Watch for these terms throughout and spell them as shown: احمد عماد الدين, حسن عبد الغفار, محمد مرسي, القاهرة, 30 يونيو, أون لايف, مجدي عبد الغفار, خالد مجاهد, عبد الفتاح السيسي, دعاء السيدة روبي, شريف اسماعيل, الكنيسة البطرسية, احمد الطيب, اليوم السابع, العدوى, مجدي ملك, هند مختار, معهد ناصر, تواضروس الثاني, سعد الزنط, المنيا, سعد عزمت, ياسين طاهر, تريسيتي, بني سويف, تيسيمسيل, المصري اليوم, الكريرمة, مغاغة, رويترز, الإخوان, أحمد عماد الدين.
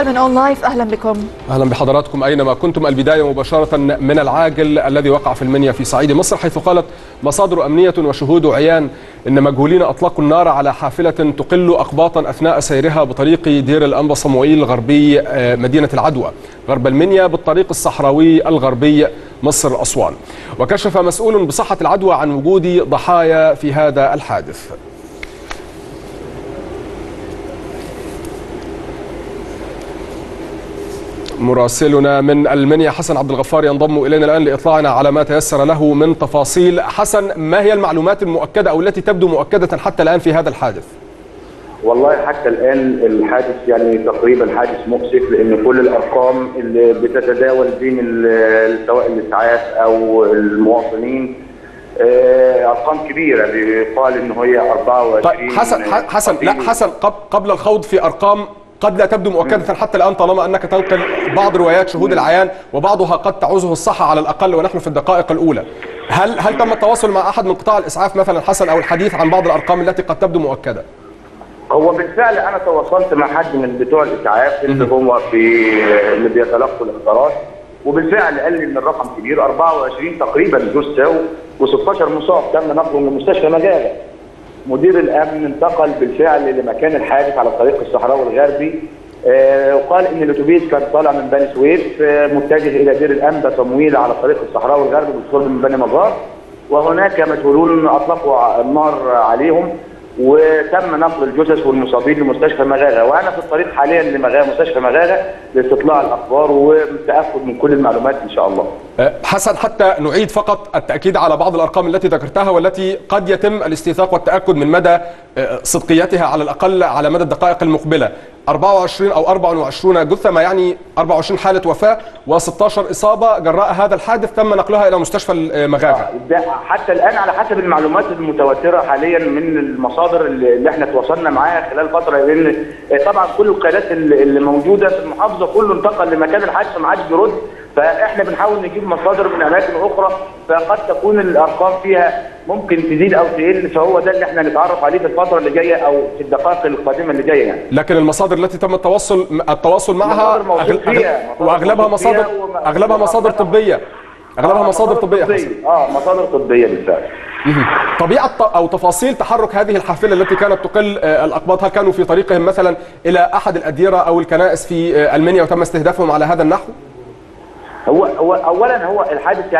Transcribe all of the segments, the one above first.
اخبار من اون لايف، اهلا بكم. اهلا بحضراتكم اينما كنتم. البدايه مباشره من العاجل الذي وقع في المنيا في صعيد مصر، حيث قالت مصادر امنيه وشهود عيان ان مجهولين اطلقوا النار على حافله تقل اقباطا اثناء سيرها بطريق دير الانبا صموئيل غربي مدينه العدوى غرب المنيا بالطريق الصحراوي الغربي مصر اسوان. وكشف مسؤول بصحه العدوى عن وجود ضحايا في هذا الحادث. مراسلنا من المنيا حسن عبد الغفار ينضم إلينا الآن لإطلاعنا على ما تيسر له من تفاصيل. حسن، ما هي المعلومات المؤكدة أو التي تبدو مؤكدة حتى الآن في هذا الحادث؟ والله حتى الآن الحادث يعني تقريبا حادث مؤسف، لأن كل الأرقام اللي بتتداول بين سواء الإسعاف أو المواطنين ارقام كبيره، بيقال ان هي 24. طيب حسن لا حسن، قبل الخوض في ارقام قد لا تبدو مؤكده حتى الان، طالما انك تنقل بعض روايات شهود العيان وبعضها قد تعوزه الصحه على الاقل ونحن في الدقائق الاولى، هل تم التواصل مع احد من قطاع الاسعاف مثلا حسن او الحديث عن بعض الارقام التي قد تبدو مؤكده؟ هو بالفعل انا تواصلت مع حد من بتوع الاسعاف اللي هو اللي بيتلقوا الاخبارات، وبالفعل قال لي ان الرقم كبير، 24 تقريبا جثه و16 مصاب تم نقلهم لمستشفى مجاله. مدير الامن انتقل بالفعل لمكان الحادث على الطريق الصحراوي الغربي، وقال ان الاتوبيس كان طالع من بني سويف متجه الى دير الانبا صموئيل على الطريق الصحراوي الغربي بالقرب من بني مزار، وهناك مسؤولون اطلقوا النار عليهم وتم نقل الجثث والمصابين لمستشفى مغاغه. وانا في الطريق حاليا لمستشفى مغاغه لاستطلاع الاخبار والتاكد من كل المعلومات ان شاء الله. حسن، حتى نعيد فقط التاكيد على بعض الارقام التي ذكرتها والتي قد يتم الاستيثاق والتاكد من مدى صدقيتها على الاقل على مدى الدقائق المقبله. 24 او 24 جثه، ما يعني 24 حاله وفاه و16 اصابه جراء هذا الحادث تم نقلها الى مستشفى مغاغه. حتى الان على حسب المعلومات المتواتره حاليا من المصادر اللي احنا تواصلنا معاها خلال فتره، لان طبعا كل القيادات اللي موجوده في المحافظه كله انتقل لمكان الحادث ما عادش بيرد، فاحنا بنحاول نجيب مصادر من اماكن اخرى، فقد تكون الارقام فيها ممكن تزيد او تقل، فهو ده اللي احنا نتعرف عليه في الفتره اللي جايه او في الدقائق القادمه اللي جايه يعني. لكن المصادر التي تم التواصل معها واغلبها مصادر طبيه. مصادر طبيه بالفعل. طبيعه او تفاصيل تحرك هذه الحافله التي كانت تقل الاقباط، هل كانوا في طريقهم مثلا الى احد الاديره او الكنائس في المنيا وتم استهدافهم على هذا النحو؟ هو اولا هو الحادث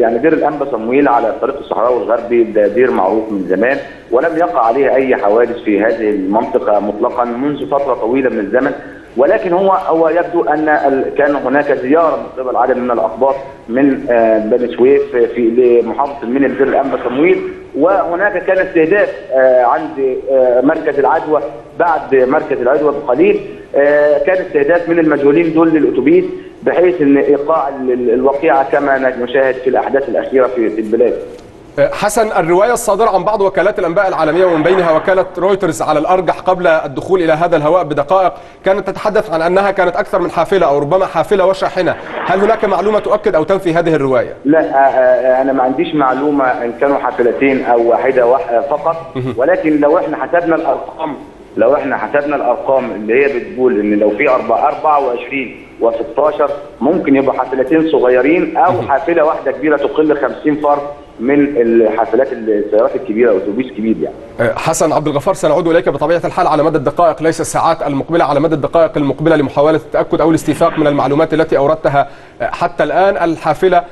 يعني دير الانبا صموئيل على الطريق الصحراوي الغربي ده دير معروف من زمان، ولم يقع عليه اي حوادث في هذه المنطقه مطلقا منذ فتره طويله من الزمن، ولكن هو يبدو ان كان هناك زياره من قبل عدد من الاقباط من بني سويف لمحافظه المنيا دير الانبا صموئيل، وهناك كان استهداف عند مركز العدوى بعد مركز العدوى بقليل، كان استهداف من المجهولين دول للاتوبيس، بحيث ان ايقاع الوقيعه كما نشاهد في الاحداث الاخيره في البلاد. حسن، الروايه الصادره عن بعض وكالات الانباء العالميه ومن بينها وكاله رويترز على الارجح قبل الدخول الى هذا الهواء بدقائق كانت تتحدث عن انها كانت اكثر من حافله او ربما حافله وشاحنه، هل هناك معلومه تؤكد او تنفي هذه الروايه؟ لا، انا ما عنديش معلومه ان كانوا حافلتين او واحده فقط، ولكن لو احنا حسبنا الارقام اللي هي بتقول ان لو في 24 و16 ممكن يبقى حافلتين صغيرين او حافله واحده كبيره تقل 50 فرد من الحافلات السيارات الكبيره اتوبيس كبير يعني. حسن عبد الغفار، سنعود اليك بطبيعه الحال على مدى الدقائق ليس الساعات المقبله، على مدى الدقائق المقبله لمحاوله التاكد او الاستيثاق من المعلومات التي اوردتها حتى الان. الحافله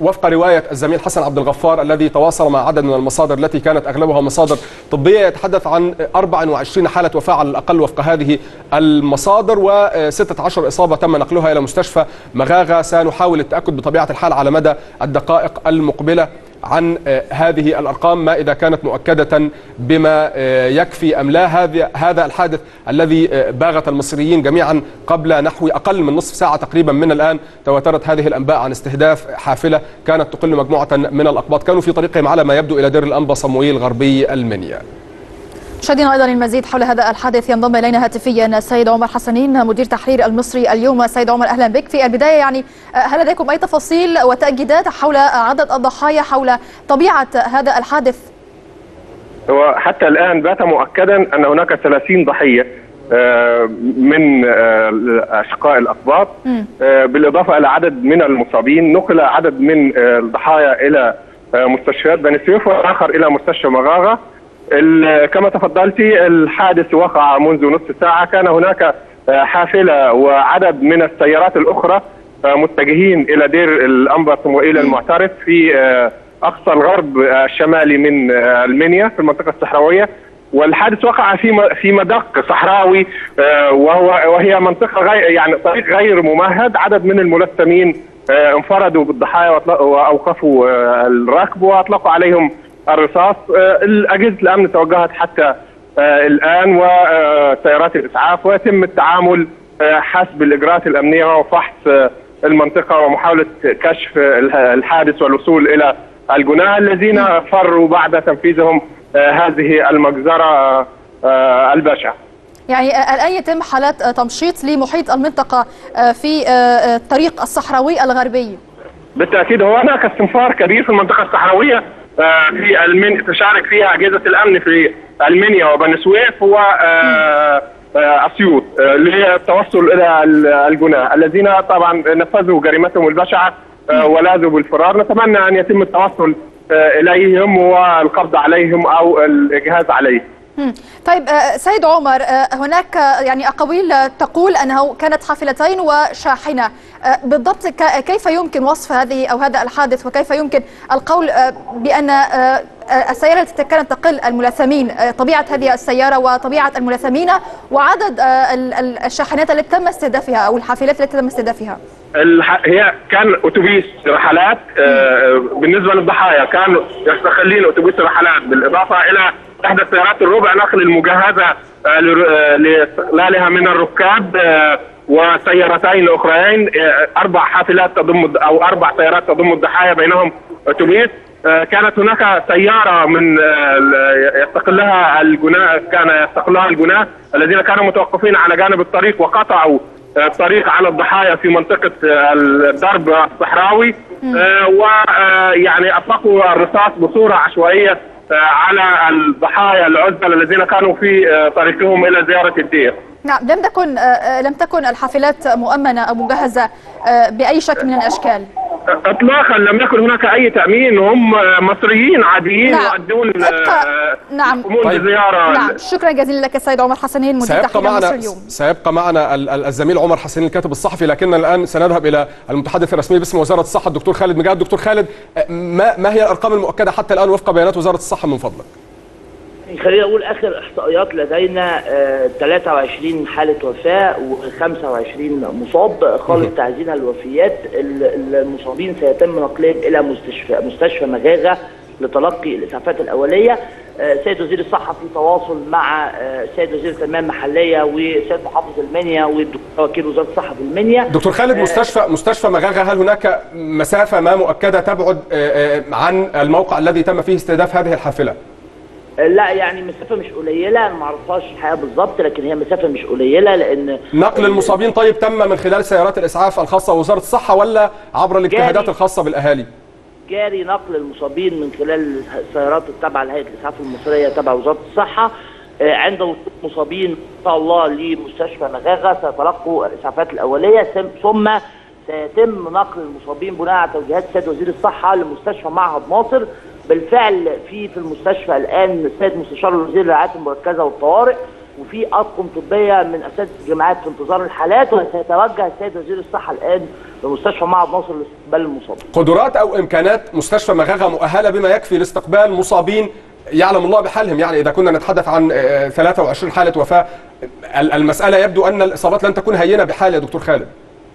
وفق رواية الزميل حسن عبد الغفار الذي تواصل مع عدد من المصادر التي كانت أغلبها مصادر طبية يتحدث عن 24 حالة وفاة على الأقل وفق هذه المصادر و16 إصابة تم نقلها إلى مستشفى مغاغة. سنحاول التأكد بطبيعة الحال على مدى الدقائق المقبلة عن هذه الأرقام، ما إذا كانت مؤكدة بما يكفي أم لا. هذا الحادث الذي باغت المصريين جميعا قبل نحو أقل من نصف ساعة تقريبا من الآن، تواترت هذه الأنباء عن استهداف حافلة كانت تقل مجموعة من الأقباط كانوا في طريقهم على ما يبدو إلى دير الأنبا صموئيل غربي المنيا. مشاهدينا، ايضا المزيد حول هذا الحادث ينضم الينا هاتفيا السيد عمر حسنين مدير تحرير المصري اليوم. سيد عمر اهلا بك. في البدايه يعني هل لديكم اي تفاصيل وتأكيدات حول عدد الضحايا حول طبيعه هذا الحادث؟ وحتى الان بات مؤكدا ان هناك 30 ضحيه من أشقاء الأقباط، بالإضافة إلى عدد من المصابين. نقل عدد من الضحايا إلى مستشفيات بني سويف والآخر إلى مستشفى مغاغة. كما تفضلت الحادث وقع منذ نصف ساعة، كان هناك حافلة وعدد من السيارات الأخرى متجهين إلى دير الانبا صموئيل المعترف في أقصى الغرب الشمالي من المنيا في المنطقة الصحراوية، والحادث وقع في مدق صحراوي وهي منطقة غير طريق غير ممهد. عدد من الملثمين انفردوا بالضحايا وأوقفوا الركب وأطلقوا عليهم الرصاص. أجهزة الأمن توجهت حتى الآن وسيارات الإسعاف، ويتم التعامل حسب الإجراءات الأمنية وفحص المنطقة ومحاولة كشف الحادث والوصول إلى الجناة الذين فروا بعد تنفيذهم هذه المجزرة البشعة. يعني الآن يتم حالات تمشيط لمحيط المنطقة في الطريق الصحراوي الغربي. بالتأكيد هناك استنفار كبير في المنطقة الصحراوية في المنيا تشارك فيها أجهزة الأمن في المنيا وبني سويف واسيوط للتوصل إلى الجناة الذين طبعا نفذوا جريمتهم البشعة ولاذوا بالفرار. نتمنى أن يتم التوصل إليهم والقبض عليهم أو الإجهاز عليهم. طيب سيد عمر، هناك يعني أقاويل تقول أنه كانت حافلتين وشاحنة، بالضبط كيف يمكن وصف هذه أو هذا الحادث، وكيف يمكن القول بأن السيارة التي كانت تقل الملثمين، طبيعة هذه السيارة وطبيعة الملثمين وعدد الشاحنات التي تم استهدافها أو الحافلات التي تم استهدافها؟ هي كان أتوبيس رحلات. بالنسبة للضحايا كانوا يستغلين أتوبيس رحلات بالإضافة إلى إحدى السيارات الربع نقل المجهزة لاستقلالها من الركاب وسيارتين أخرين. أربع حافلات تضم أو أربع سيارات تضم الضحايا بينهم أتوبيس. كانت هناك سيارة من يستقلها الجناة الذين كانوا متوقفين على جانب الطريق وقطعوا الطريق على الضحايا في منطقة الضرب الصحراوي، ويعني أطلقوا الرصاص بصورة عشوائية على الضحايا العزل الذين كانوا في طريقهم إلى زيارة الدير. نعم، لم تكن الحافلات مؤمنة أو مجهزة بأي شكل من الأشكال؟ إطلاقا، لم يكن هناك أي تأمين، هم مصريين عاديين يؤدون. نعم. طيب. نعم، شكرا جزيلا لك السيد عمر حسنين مدير تحرير مصر اليوم. سيبقى معنا الزميل عمر حسنين الكاتب الصحفي، لكننا الآن سنذهب إلى المتحدث الرسمي باسم وزارة الصحة الدكتور خالد مجاهد. دكتور خالد، ما هي الأرقام المؤكدة حتى الآن وفق بيانات وزارة الصحة من فضلك؟ خلينا اقول اخر احصائيات لدينا 23 حاله وفاه و25 مصاب. خالص تعزين الوفيات، المصابين سيتم نقلهم الى مستشفى مغاغه لتلقي الاسعافات الاوليه. سيد وزير الصحه في تواصل مع سيد وزير التنميه المحليه وسيد محافظ المنيا والدكتور وكيل وزاره الصحه في المنيا. دكتور خالد، مستشفى مغاغه، هل هناك مسافه ما مؤكده تبعد عن الموقع الذي تم فيه استهداف هذه الحافله؟ لا، يعني مسافة مش قليلة، أنا ما اعرفهاش الحقيقة بالظبط، لكن هي مسافة مش قليلة. لأن نقل المصابين طيب تم من خلال سيارات الإسعاف الخاصة ووزارة الصحة ولا عبر الاجتهادات الخاصة بالأهالي؟ جاري نقل المصابين من خلال السيارات التابعة لهيئة الإسعاف المصرية تبع وزارة الصحة. عند وصول المصابين إن شاء الله لمستشفى مغاغة سيتلقوا الإسعافات الأولية، ثم سيتم نقل المصابين بناء على توجيهات السيد وزير الصحة لمستشفى معهد ناصر. بالفعل في المستشفى الان السيد مستشار وزير الرعاية المركزة والطوارئ وفي اطقم طبية من اساتذة الجامعات في انتظار الحالات، وسيتوجه السيد وزير الصحة الان لمستشفى معهد ناصر لاستقبال المصابين. قدرات او امكانات مستشفى مغاغة مؤهلة بما يكفي لاستقبال مصابين يعلم الله بحالهم، يعني اذا كنا نتحدث عن 23 حالة وفاة المسألة يبدو ان الاصابات لن تكون هينة بحال يا دكتور خالد.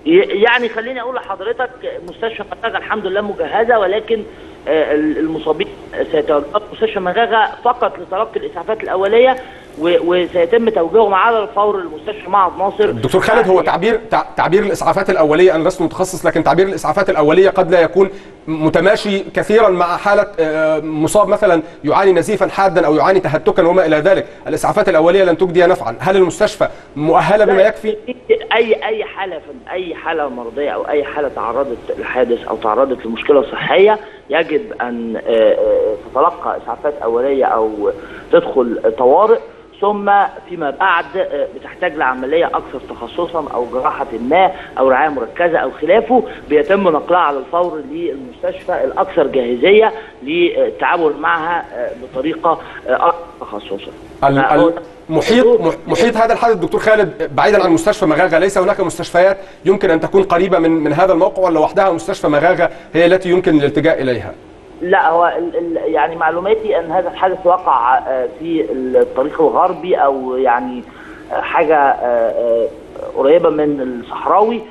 يعني خليني اقول لحضرتك مستشفى مغاغة الحمد لله مجهزة، ولكن المصابين سيتوجهوا مستشفى مغاغة فقط لتلقي الاسعافات الاوليه وسيتم توجيههم على الفور لمستشفى معهد ناصر. دكتور خالد، هو تعبير الاسعافات الاوليه، انا لست متخصص، لكن تعبير الاسعافات الاوليه قد لا يكون متماشي كثيرا مع حاله مصاب مثلا يعاني نزيفا حادا او يعاني تهتكا وما الى ذلك، الاسعافات الاوليه لن تجدي نفعا، هل المستشفى مؤهله بما يكفي؟ اي حاله مرضيه او اي حاله تعرضت لحادث او تعرضت لمشكله صحيه يجب ان تتلقى اسعافات اوليه او تدخل طوارئ، ثم فيما بعد بتحتاج لعمليه اكثر تخصصا او جراحه ما او رعايه مركزه او خلافه، بيتم نقلها على الفور للمستشفى الاكثر جاهزيه للتعامل معها بطريقه اكثر تخصصا. محيط هذا الحدث دكتور خالد بعيدا عن مستشفى مغاغة، ليس هناك مستشفيات يمكن ان تكون قريبه من هذا الموقع، ولا وحدها مستشفى مغاغة هي التي يمكن الالتجاء اليها؟ لا، هو يعني معلوماتي ان هذا الحدث وقع في الطريق الغربي او يعني حاجه قريبه من الصحراوي،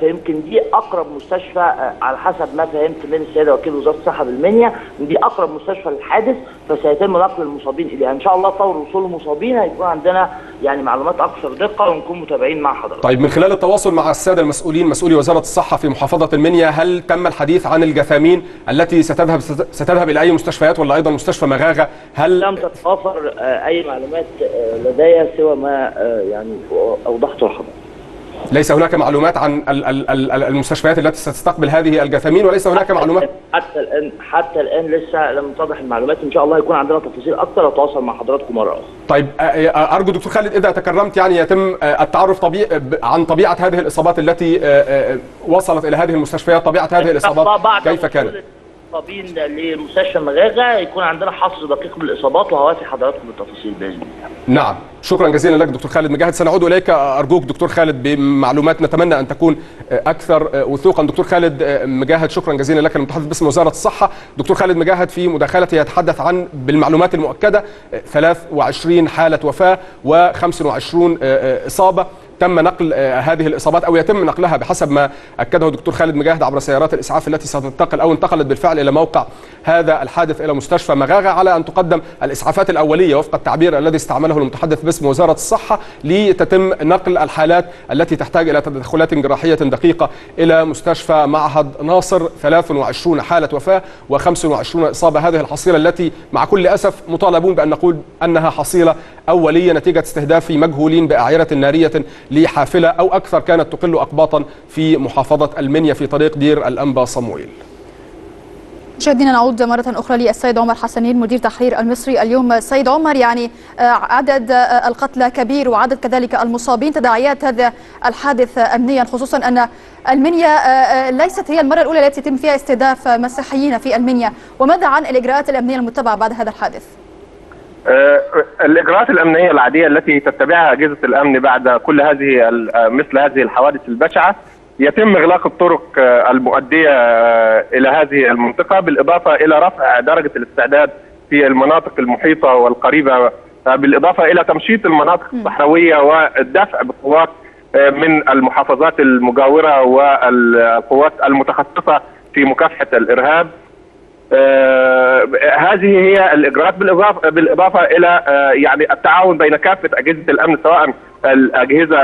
فيمكن دي اقرب مستشفى على حسب ما فهمت من السيده وكيل وزاره الصحه بالمنيا، دي اقرب مستشفى للحادث، فسيتم نقل المصابين اليها ان شاء الله. فور وصول المصابين هيكون عندنا يعني معلومات اكثر دقه ونكون متابعين مع حضرتك. طيب، من خلال التواصل مع الساده المسؤولين، مسؤولي وزاره الصحه في محافظه المنيا، هل تم الحديث عن الجثامين التي ستذهب الى اي مستشفيات ولا ايضا مستشفى مغاغه؟ هل لم تتوافر اي معلومات لدي سوى ما يعني اوضحته لحضرتك؟ ليس هناك معلومات عن المستشفيات التي ستستقبل هذه الجثامين، وليس هناك معلومات حتى الان لسه لم تتضح المعلومات. ان شاء الله يكون عندنا تفاصيل اكثر اتواصل مع حضراتكم مره اخرى. طيب، ارجو دكتور خالد اذا تكرمت يعني يتم التعرف عن طبيعه هذه الاصابات التي وصلت الى هذه المستشفيات، طبيعه هذه الاصابات كيف كانت؟ طبيب لمستشفى مغاغة يكون عندنا حصر دقيق بالاصابات وهوافي حضراتكم بالتفاصيل باذن الله. نعم، شكرا جزيلا لك دكتور خالد مجاهد. سنعود اليك ارجوك دكتور خالد بمعلومات نتمنى ان تكون اكثر وثوقا. دكتور خالد مجاهد شكرا جزيلا لك، المتحدث باسم وزاره الصحه. دكتور خالد مجاهد في مداخلته يتحدث عن بالمعلومات المؤكده 23 حاله وفاه و25 اصابه تم نقل هذه الإصابات أو يتم نقلها بحسب ما أكده دكتور خالد مجاهد عبر سيارات الإسعاف التي ستنتقل أو انتقلت بالفعل إلى موقع هذا الحادث إلى مستشفى مغاغة، على أن تقدم الإسعافات الأولية وفق التعبير الذي استعمله المتحدث باسم وزارة الصحة لتتم نقل الحالات التي تحتاج إلى تدخلات جراحية دقيقة إلى مستشفى معهد ناصر. 23 حالة وفاة و25 إصابة، هذه الحصيلة التي مع كل أسف مطالبون بأن نقول أنها حصيلة أولية نتيجة استهداف مجهولين بأعيرة نارية لحافلة أو أكثر كانت تقل أقباطا في محافظة المنيا في طريق دير الانبا صموئيل. مشاهدينا، نعود مرة أخرى للسيد عمر حسنين مدير تحرير المصري اليوم. سيد عمر، يعني عدد القتلى كبير وعدد كذلك المصابين، تداعيات هذا الحادث أمنيا، خصوصا أن المنيا ليست هي المرة الأولى التي يتم فيها استهداف مسيحيين في المنيا، وماذا عن الإجراءات الأمنية المتبعة بعد هذا الحادث؟ الإجراءات الأمنية العادية التي تتبعها أجهزة الأمن بعد كل هذه مثل هذه الحوادث البشعة، يتم إغلاق الطرق المؤدية إلى هذه المنطقة، بالإضافة إلى رفع درجة الاستعداد في المناطق المحيطة والقريبة، بالإضافة إلى تمشيط المناطق الصحراوية والدفع بالقوات من المحافظات المجاورة والقوات المتخصصة في مكافحة الإرهاب. هذه هي الإجراءات، بالإضافة إلى يعني التعاون بين كافة أجهزة الأمن، سواء أجهزة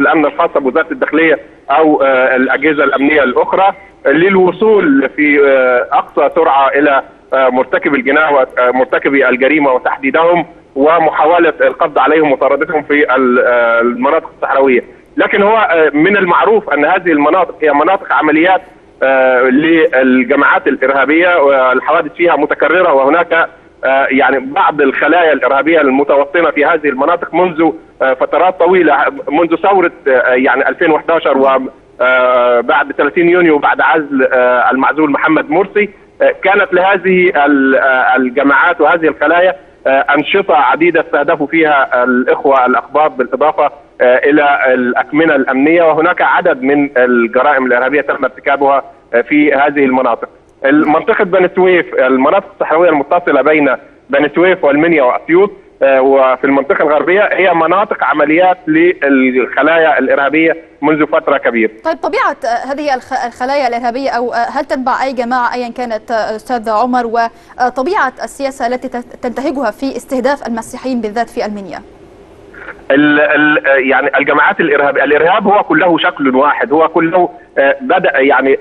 الأمن الخاصة بوزارة الداخلية أو الأجهزة الأمنية الأخرى، للوصول في أقصى سرعة إلى مرتكب الجناح ومرتكبي الجريمة وتحديدهم، ومحاولة القبض عليهم وطردتهم في المناطق الصحراوية. لكن هو من المعروف أن هذه المناطق هي مناطق عمليات للجماعات الإرهابية، والحوادث فيها متكررة، وهناك يعني بعض الخلايا الإرهابية المتوطنة في هذه المناطق منذ فترات طويلة، منذ ثورة يعني 2011 وبعد 30 يونيو بعد عزل المعزول محمد مرسي، كانت لهذه الجماعات وهذه الخلايا أنشطة عديدة استهدفوا فيها الإخوة الأقباط، بالإضافة إلى الأكمنة الأمنية، وهناك عدد من الجرائم الإرهابية تم ارتكابها في هذه المناطق. منطقة بني سويف، المناطق الصحراوية المتصلة بين بني سويف والمنيا وأسيوط وفي المنطقة الغربية، هي مناطق عمليات للخلايا الإرهابية منذ فترة كبيرة. طيب، طبيعة هذه الخلايا الإرهابية، أو هل تتبع أي جماعة أيا كانت أستاذ عمر، وطبيعة السياسة التي تنتهجها في استهداف المسيحيين بالذات في المنيا؟ يعني الجماعات الارهاب هو كله شكل واحد، هو كله بدا يعني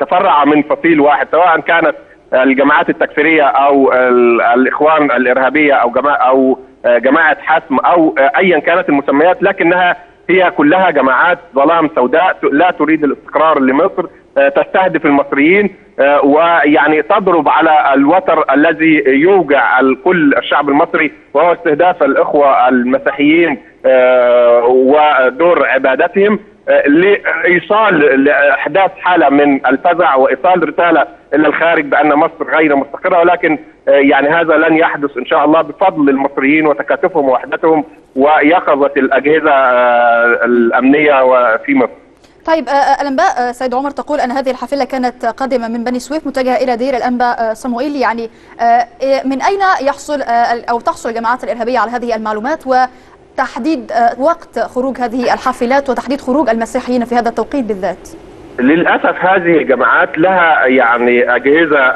تفرع من فصيل واحد، سواء كانت الجماعات التكفيريه او الاخوان الارهابيه او جماعه حسم او ايا كانت المسميات، لكنها هي كلها جماعات ظلام سوداء لا تريد الاستقرار لمصر، تستهدف المصريين ويعني تضرب على الوتر الذي يوجع الكل الشعب المصري، وهو استهداف الإخوة المسيحيين ودور عبادتهم لإيصال لإحداث حالة من الفزع وإيصال رسالة إلى الخارج بأن مصر غير مستقرة. ولكن يعني هذا لن يحدث إن شاء الله بفضل المصريين وتكاتفهم ووحدتهم ويقظة الأجهزة الأمنية في مصر. طيب الأنباء سيد عمر تقول أن هذه الحافلة كانت قادمة من بني سويف متجهة إلى دير الانبا صموئيل، يعني من أين يحصل أو تحصل الجماعات الإرهابية على هذه المعلومات وتحديد وقت خروج هذه الحافلات وتحديد خروج المسيحيين في هذا التوقيت بالذات؟ للأسف هذه الجماعات لها يعني أجهزة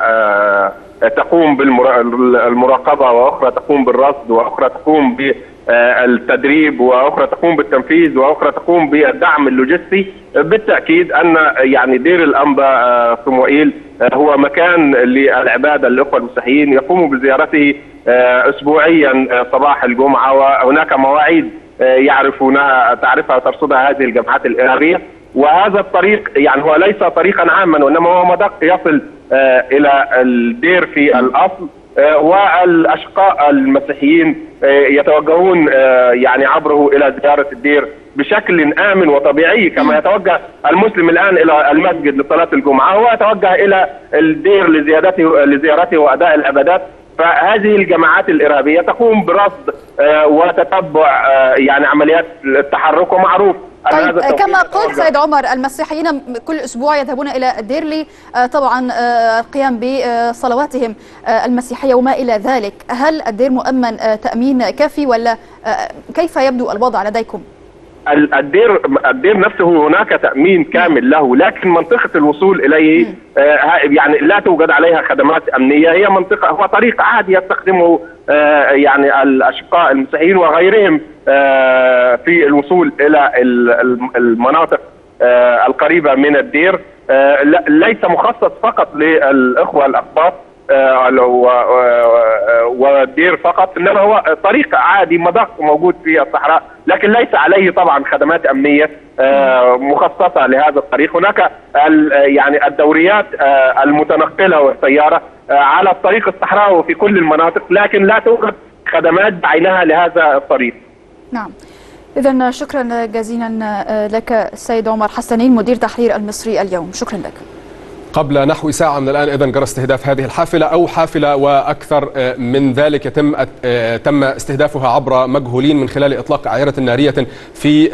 تقوم بالمراقبة، وأخرى تقوم بالرصد، وأخرى تقوم بالتدريب، وأخرى تقوم بالتنفيذ، وأخرى تقوم بالدعم اللوجستي. بالتأكيد أن يعني دير الانبا صموئيل هو مكان للعبادة للإخوة المسيحيين يقوم بزيارته أسبوعيا صباح الجمعة، وهناك مواعيد يعرفونها تعرفها ترصدها هذه الجماعات الإرهابية. وهذا الطريق يعني هو ليس طريقا عاما، وإنما هو مدق يصل إلى الدير في الأصل، والأشقاء المسيحيين يتوجهون يعني عبره إلى زيارة الدير بشكل آمن وطبيعي، كما يتوجه المسلم الآن إلى المسجد لصلاة الجمعة ويتوجه إلى الدير لزيارته وأداء العبادات. فهذه الجماعات الإرهابية تقوم برصد وتتبع يعني عمليات التحرك، ومعروف. طيب كما قلت سيد عمر، المسيحيين كل أسبوع يذهبون إلى الديرلي طبعا القيام بصلواتهم المسيحية وما إلى ذلك. هل الدير مؤمن تأمين كافي، ولا كيف يبدو الوضع لديكم؟ الدير نفسه هناك تأمين كامل له، لكن منطقة الوصول إليه يعني لا توجد عليها خدمات أمنية. هي منطقة هو طريق عادي يستخدمه يعني الأشقاء المسيحيين وغيرهم في الوصول إلى المناطق القريبة من الدير، ليس مخصص فقط للإخوة الأقباط والدير فقط، انما هو طريق عادي مدق موجود في الصحراء، لكن ليس عليه طبعا خدمات امنيه مخصصه لهذا الطريق. هناك يعني الدوريات المتنقله والسياره على الطريق الصحراوي وفي كل المناطق، لكن لا توجد خدمات بعينها لهذا الطريق. نعم. اذا شكرا جزيلا لك السيد عمر حسنين مدير تحرير المصري اليوم، شكرا لك. قبل نحو ساعة من الآن إذن جرى استهداف هذه الحافلة أو حافلة وأكثر من ذلك تم استهدافها عبر مجهولين من خلال إطلاق عيارة نارية في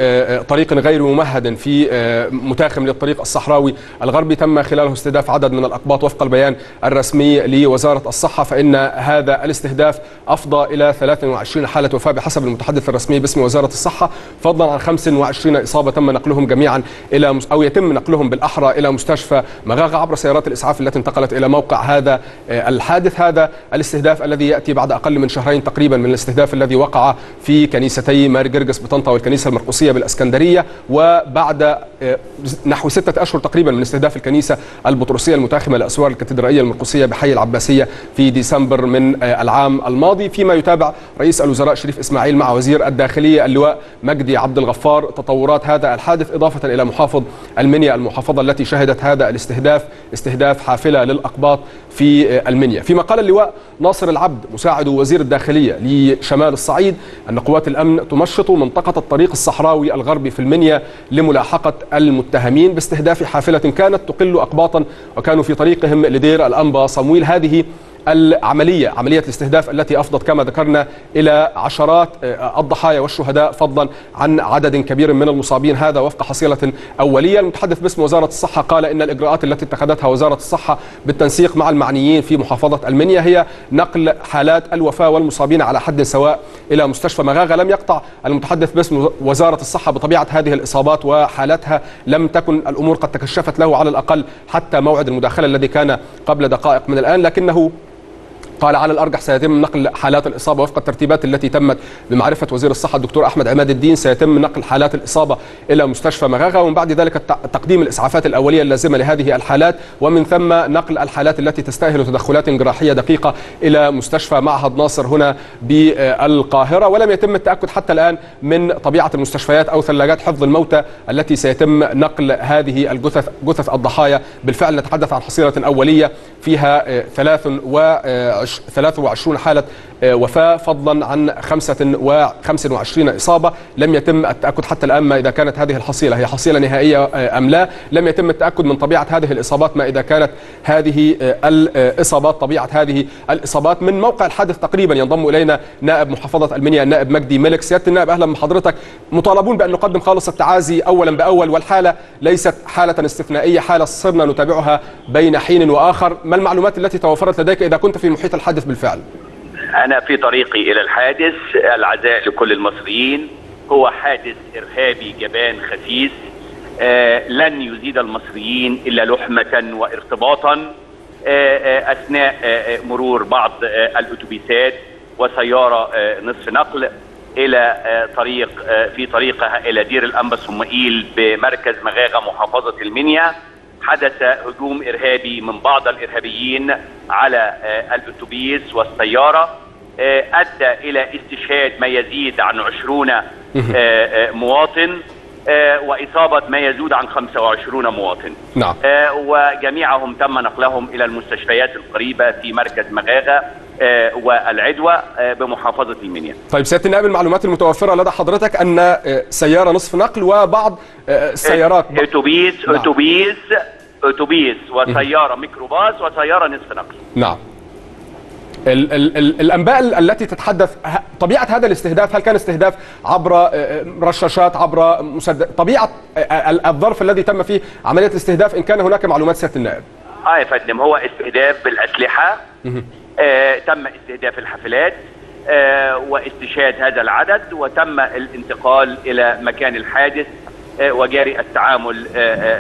طريق غير ممهد في متاخم للطريق الصحراوي الغربي، تم خلاله استهداف عدد من الأقباط. وفق البيان الرسمي لوزارة الصحة فإن هذا الاستهداف أفضى إلى 23 حالة وفاة بحسب المتحدث الرسمي باسم وزارة الصحة، فضلا عن 25 إصابة تم نقلهم جميعا إلى أو يتم نقلهم بالأحرى إلى مستشفى مغاغة عبر سيارات الإسعاف التي انتقلت إلى موقع هذا الحادث. هذا الاستهداف الذي يأتي بعد أقل من شهرين تقريبا من الاستهداف الذي وقع في كنيستي مار جرجس بطنطا والكنيسة المرقسية بالأسكندرية، وبعد نحو 6 أشهر تقريبا من استهداف الكنيسة البطرسية المتاخمة لأسوار الكاتدرائية المرقسية بحي العباسية في ديسمبر من العام الماضي. فيما يتابع رئيس الوزراء شريف اسماعيل مع وزير الداخلية اللواء مجدي عبد الغفار تطورات هذا الحادث، إضافة إلى محافظ المنيا المحافظة التي شهدت هذا الاستهداف، استهداف حافلة للأقباط في المنيا. فيما قال اللواء ناصر العبد مساعد وزير الداخلية لشمال الصعيد أن قوات الأمن تمشط منطقة الطريق الصحراوي الغربي في المنيا لملاحقة المتهمين باستهداف حافلة كانت تقل أقباطا وكانوا في طريقهم لدير الأنبا صموئيل. هذه العملية عملية الاستهداف التي أفضت كما ذكرنا إلى عشرات الضحايا والشهداء فضلا عن عدد كبير من المصابين، هذا وفق حصيلة أولية. المتحدث باسم وزارة الصحة قال إن الإجراءات التي اتخذتها وزارة الصحة بالتنسيق مع المعنيين في محافظة المنيا هي نقل حالات الوفاة والمصابين على حد سواء إلى مستشفى مغاغة. لم يقطع المتحدث باسم وزارة الصحة بطبيعة هذه الإصابات وحالاتها، لم تكن الأمور قد تكشفت له على الأقل حتى موعد المداخلة الذي كان قبل دقائق من الآن، لكنه قال على الأرجح سيتم نقل حالات الإصابة وفق الترتيبات التي تمت بمعرفة وزير الصحة الدكتور أحمد عماد الدين. سيتم نقل حالات الإصابة إلى مستشفى مغاغة، ومن بعد ذلك تقديم الإسعافات الأولية اللازمة لهذه الحالات، ومن ثم نقل الحالات التي تستاهل تدخلات جراحية دقيقة إلى مستشفى معهد ناصر هنا بالقاهرة. ولم يتم التأكد حتى الآن من طبيعة المستشفيات أو ثلاجات حفظ الموتى التي سيتم نقل هذه جثث الضحايا. بالفعل نتحدث عن حصيلة أولية فيها 23 حالة وفاة، فضلا عن 25 إصابة. لم يتم التأكد حتى الآن ما إذا كانت هذه الحصيلة هي حصيلة نهائية أم لا. لم يتم التأكد من طبيعة هذه الإصابات، ما إذا كانت هذه الإصابات طبيعة هذه الإصابات. من موقع الحادث تقريبا ينضم إلينا نائب محافظة المنيا النائب مجدي ملك. سيادة النائب أهلا بحضرتك. مطالبون بأن نقدم خالص التعازي أولا بأول، والحالة ليست حالة استثنائية، حالة صرنا نتابعها بين حين وآخر. ما المعلومات التي توفرت لديك إذا كنت في محيط الحادث بالفعل؟ أنا في طريقي إلى الحادث. العزاء لكل المصريين، هو حادث إرهابي جبان خسيس لن يزيد المصريين إلا لحمة وارتباطا أثناء مرور بعض الأتوبيسات وسيارة نصف نقل إلى طريقها إلى دير الانبا صموئيل بمركز مغاغة محافظة المنيا. حدث هجوم إرهابي من بعض الإرهابيين على الأتوبيس والسيارة، أدى إلى استشهاد ما يزيد عن 20 مواطن وإصابة ما يزود عن 25 مواطن. نعم. وجميعهم تم نقلهم إلى المستشفيات القريبة في مركز مغاغة والعدوى بمحافظة المنيا. طيب سيادة النائب، المعلومات المتوفرة لدى حضرتك أن سيارة نصف نقل وبعض السيارات أتوبيس وسيارة ميكروباص وسيارة نصف نقل. نعم. الأنباء التي تتحدث طبيعة هذا الاستهداف، هل كان استهداف عبر رشاشات، عبر طبيعة الظرف الذي تم فيه عملية الاستهداف، إن كان هناك معلومات سيادة النائب؟ يا فندم، هو استهداف بالأسلحة. تم استهداف الحافلات واستشهاد هذا العدد، وتم الانتقال إلى مكان الحادث وجاري التعامل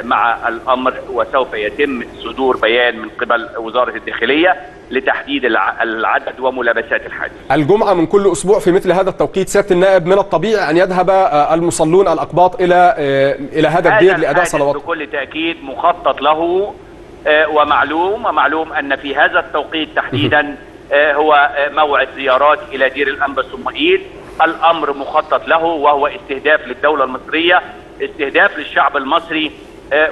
مع الأمر، وسوف يتم صدور بيان من قبل وزارة الداخلية لتحديد العدد وملابسات الحادث. الجمعة من كل أسبوع في مثل هذا التوقيت سيادة النائب من الطبيعي أن يذهب المصلون الأقباط إلى هذا الدير لأداء صلوات. بكل تأكيد مخطط له ومعلوم أن في هذا التوقيت تحديدا هو موعد زيارات إلى دير الانبا صموئيل. الأمر مخطط له، وهو استهداف للدولة المصرية، استهداف للشعب المصري.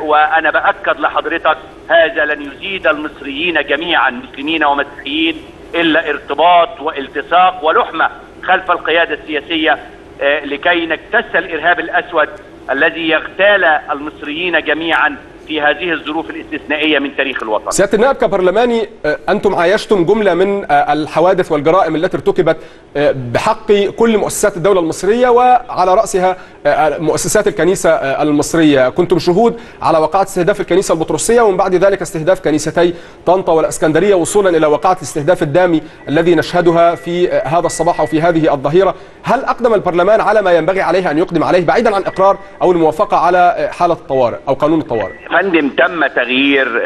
وأنا بأكد لحضرتك هذا لن يزيد المصريين جميعا مسلمين ومسيحيين إلا ارتباط والتصاق ولحمة خلف القيادة السياسية لكي نكتس الإرهاب الأسود الذي يغتال المصريين جميعا في هذه الظروف الاستثنائية من تاريخ الوطن. سيادة النائب، كبرلماني أنتم عايشتم جملة من الحوادث والجرائم التي ارتكبت بحق كل مؤسسات الدولة المصرية وعلى رأسها مؤسسات الكنيسة المصرية. كنتم شهود على وقعة استهداف الكنيسة البطرسية، ومن بعد ذلك استهداف كنيستي طنطا والإسكندرية، وصولا إلى وقعة الاستهداف الدامي الذي نشهدها في هذا الصباح وفي هذه الظهيرة. هل أقدم البرلمان على ما ينبغي عليه أن يقدم عليه، بعيدا عن إقرار أو الموافقة على حالة الطوارئ أو قانون الطوارئ؟ فندم، تم تغيير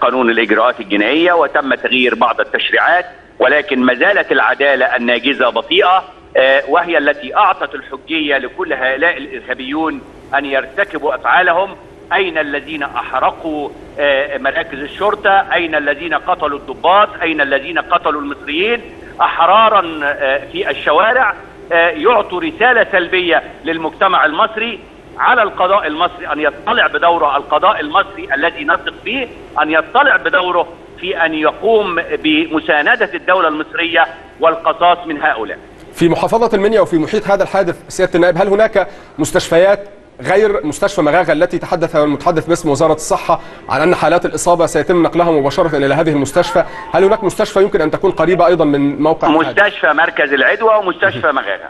قانون الإجراءات الجنائية وتم تغيير بعض التشريعات، ولكن ما زالت العدالة الناجزة بطيئة، وهي التي أعطت الحجية لكل هؤلاء الإرهابيون أن يرتكبوا أفعالهم. أين الذين أحرقوا مراكز الشرطة؟ أين الذين قتلوا الضباط؟ أين الذين قتلوا المصريين أحرارا في الشوارع؟ يعطوا رسالة سلبية للمجتمع المصري. على القضاء المصري أن يطلع بدوره، القضاء المصري الذي نثق فيه أن يطلع بدوره في أن يقوم بمساندة الدولة المصرية والقصاص من هؤلاء. في محافظة المنيا وفي محيط هذا الحادث سيادة النائب، هل هناك مستشفيات غير مستشفى مغاغة التي تحدث المتحدث باسم وزارة الصحة عن أن حالات الإصابة سيتم نقلها مباشرة إلى هذه المستشفى؟ هل هناك مستشفى يمكن أن تكون قريبة أيضا من موقع مستشفى الحادث؟ مركز العدوى ومستشفى مغاغة.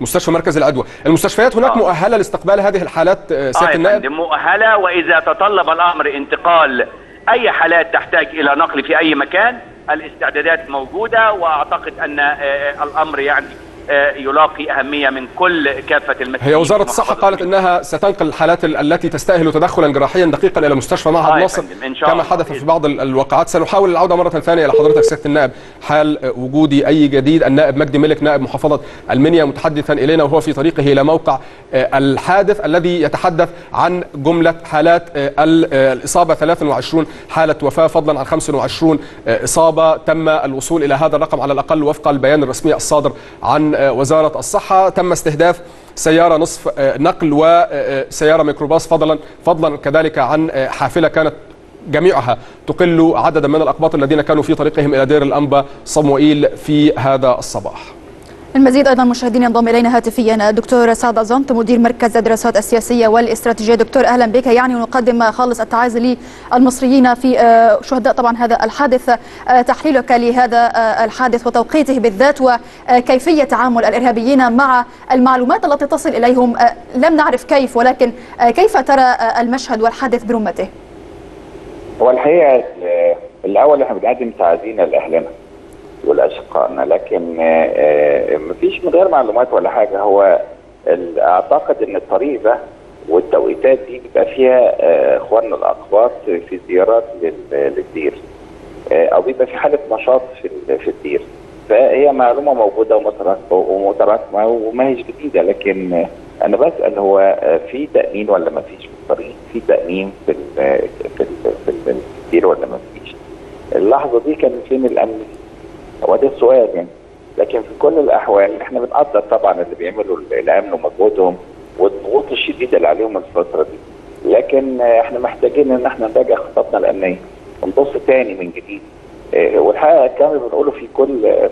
مستشفى مركز العدوى. المستشفيات هناك مؤهلة لاستقبال هذه الحالات سيادة النائب؟ مؤهلة، وإذا تطلب الأمر انتقال أي حالات تحتاج إلى نقل في أي مكان، الاستعدادات موجودة، وأعتقد أن الأمر يعني يلاقي أهمية من كل كافة المسؤولين. هي وزارة الصحة قالت أنها ستنقل الحالات التي تستأهل تدخلا جراحيا دقيقا إلى مستشفى معهد نصر كما حدث في بعض الوقعات. سنحاول العودة مرة ثانية إلى حضرتك سيادة النائب حال وجود أي جديد. النائب مجدي ملك نائب محافظة المنيا متحدثا إلينا وهو في طريقه إلى موقع الحادث الذي يتحدث عن جملة حالات الإصابة 23 حالة وفاة فضلا عن 25 إصابة. تم الوصول إلى هذا الرقم على الأقل وفق البيان الرسمي الصادر عن وزارة الصحة. تم استهداف سيارة نصف نقل وسيارة ميكروباص فضلا كذلك عن حافلة كانت جميعها تقل عددا من الأقباط الذين كانوا في طريقهم إلى دير الانبا صموئيل في هذا الصباح. المزيد أيضا مشاهدين ينضم إلينا هاتفيا الدكتور سعد عزمت مدير مركز الدراسات السياسية والاستراتيجية. دكتور أهلا بك، يعني ونقدم خالص التعازي للمصريين في شهداء طبعا هذا الحادث. تحليلك لهذا الحادث وتوقيته بالذات وكيفية تعامل الإرهابيين مع المعلومات التي تصل إليهم، لم نعرف كيف، ولكن كيف ترى المشهد والحادث برمته؟ هو الحقيقة الأول احنا بنقدم تعازينا لأهلنا والاشقائنا، لكن مفيش من غير معلومات ولا حاجه. هو اعتقد ان الطريق ده والتوقيتات دي بيبقى فيها اخواننا الاقباط في زيارات للدير او بيبقى في حاله نشاط في الدير، فهي معلومه موجوده ومتراكمه وما هيش جديده. لكن انا بسال هو في تامين ولا ما فيش في الطريق؟ في تامين في الدير ولا ما فيش؟ اللحظه دي كان فين الامن؟ هو ده السؤال يعني. لكن في كل الاحوال احنا بنقدر طبعا اللي بيعملوا الامن ومجهودهم والضغوط الشديده اللي عليهم الفتره دي، لكن احنا محتاجين ان احنا نراجع خططنا الامنيه ونبص تاني من جديد. والحقيقه الكلام بنقوله في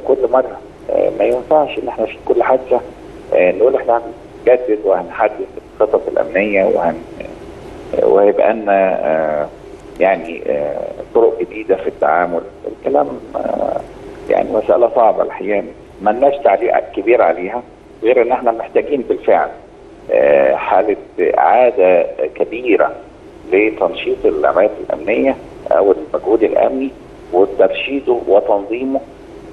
كل مره، ما ينفعش ان احنا في كل حادثه نقول احنا هنجدد وهنحدد الخطط الامنيه وهيبقى لنا يعني طرق جديده في التعامل. الكلام يعني مسألة صعبة الحقيقة، ملناش تعليقات كبيرة عليها غير ان احنا محتاجين بالفعل حالة إعادة كبيرة لتنشيط العمليات الأمنية أو المجهود الأمني وترشيده وتنظيمه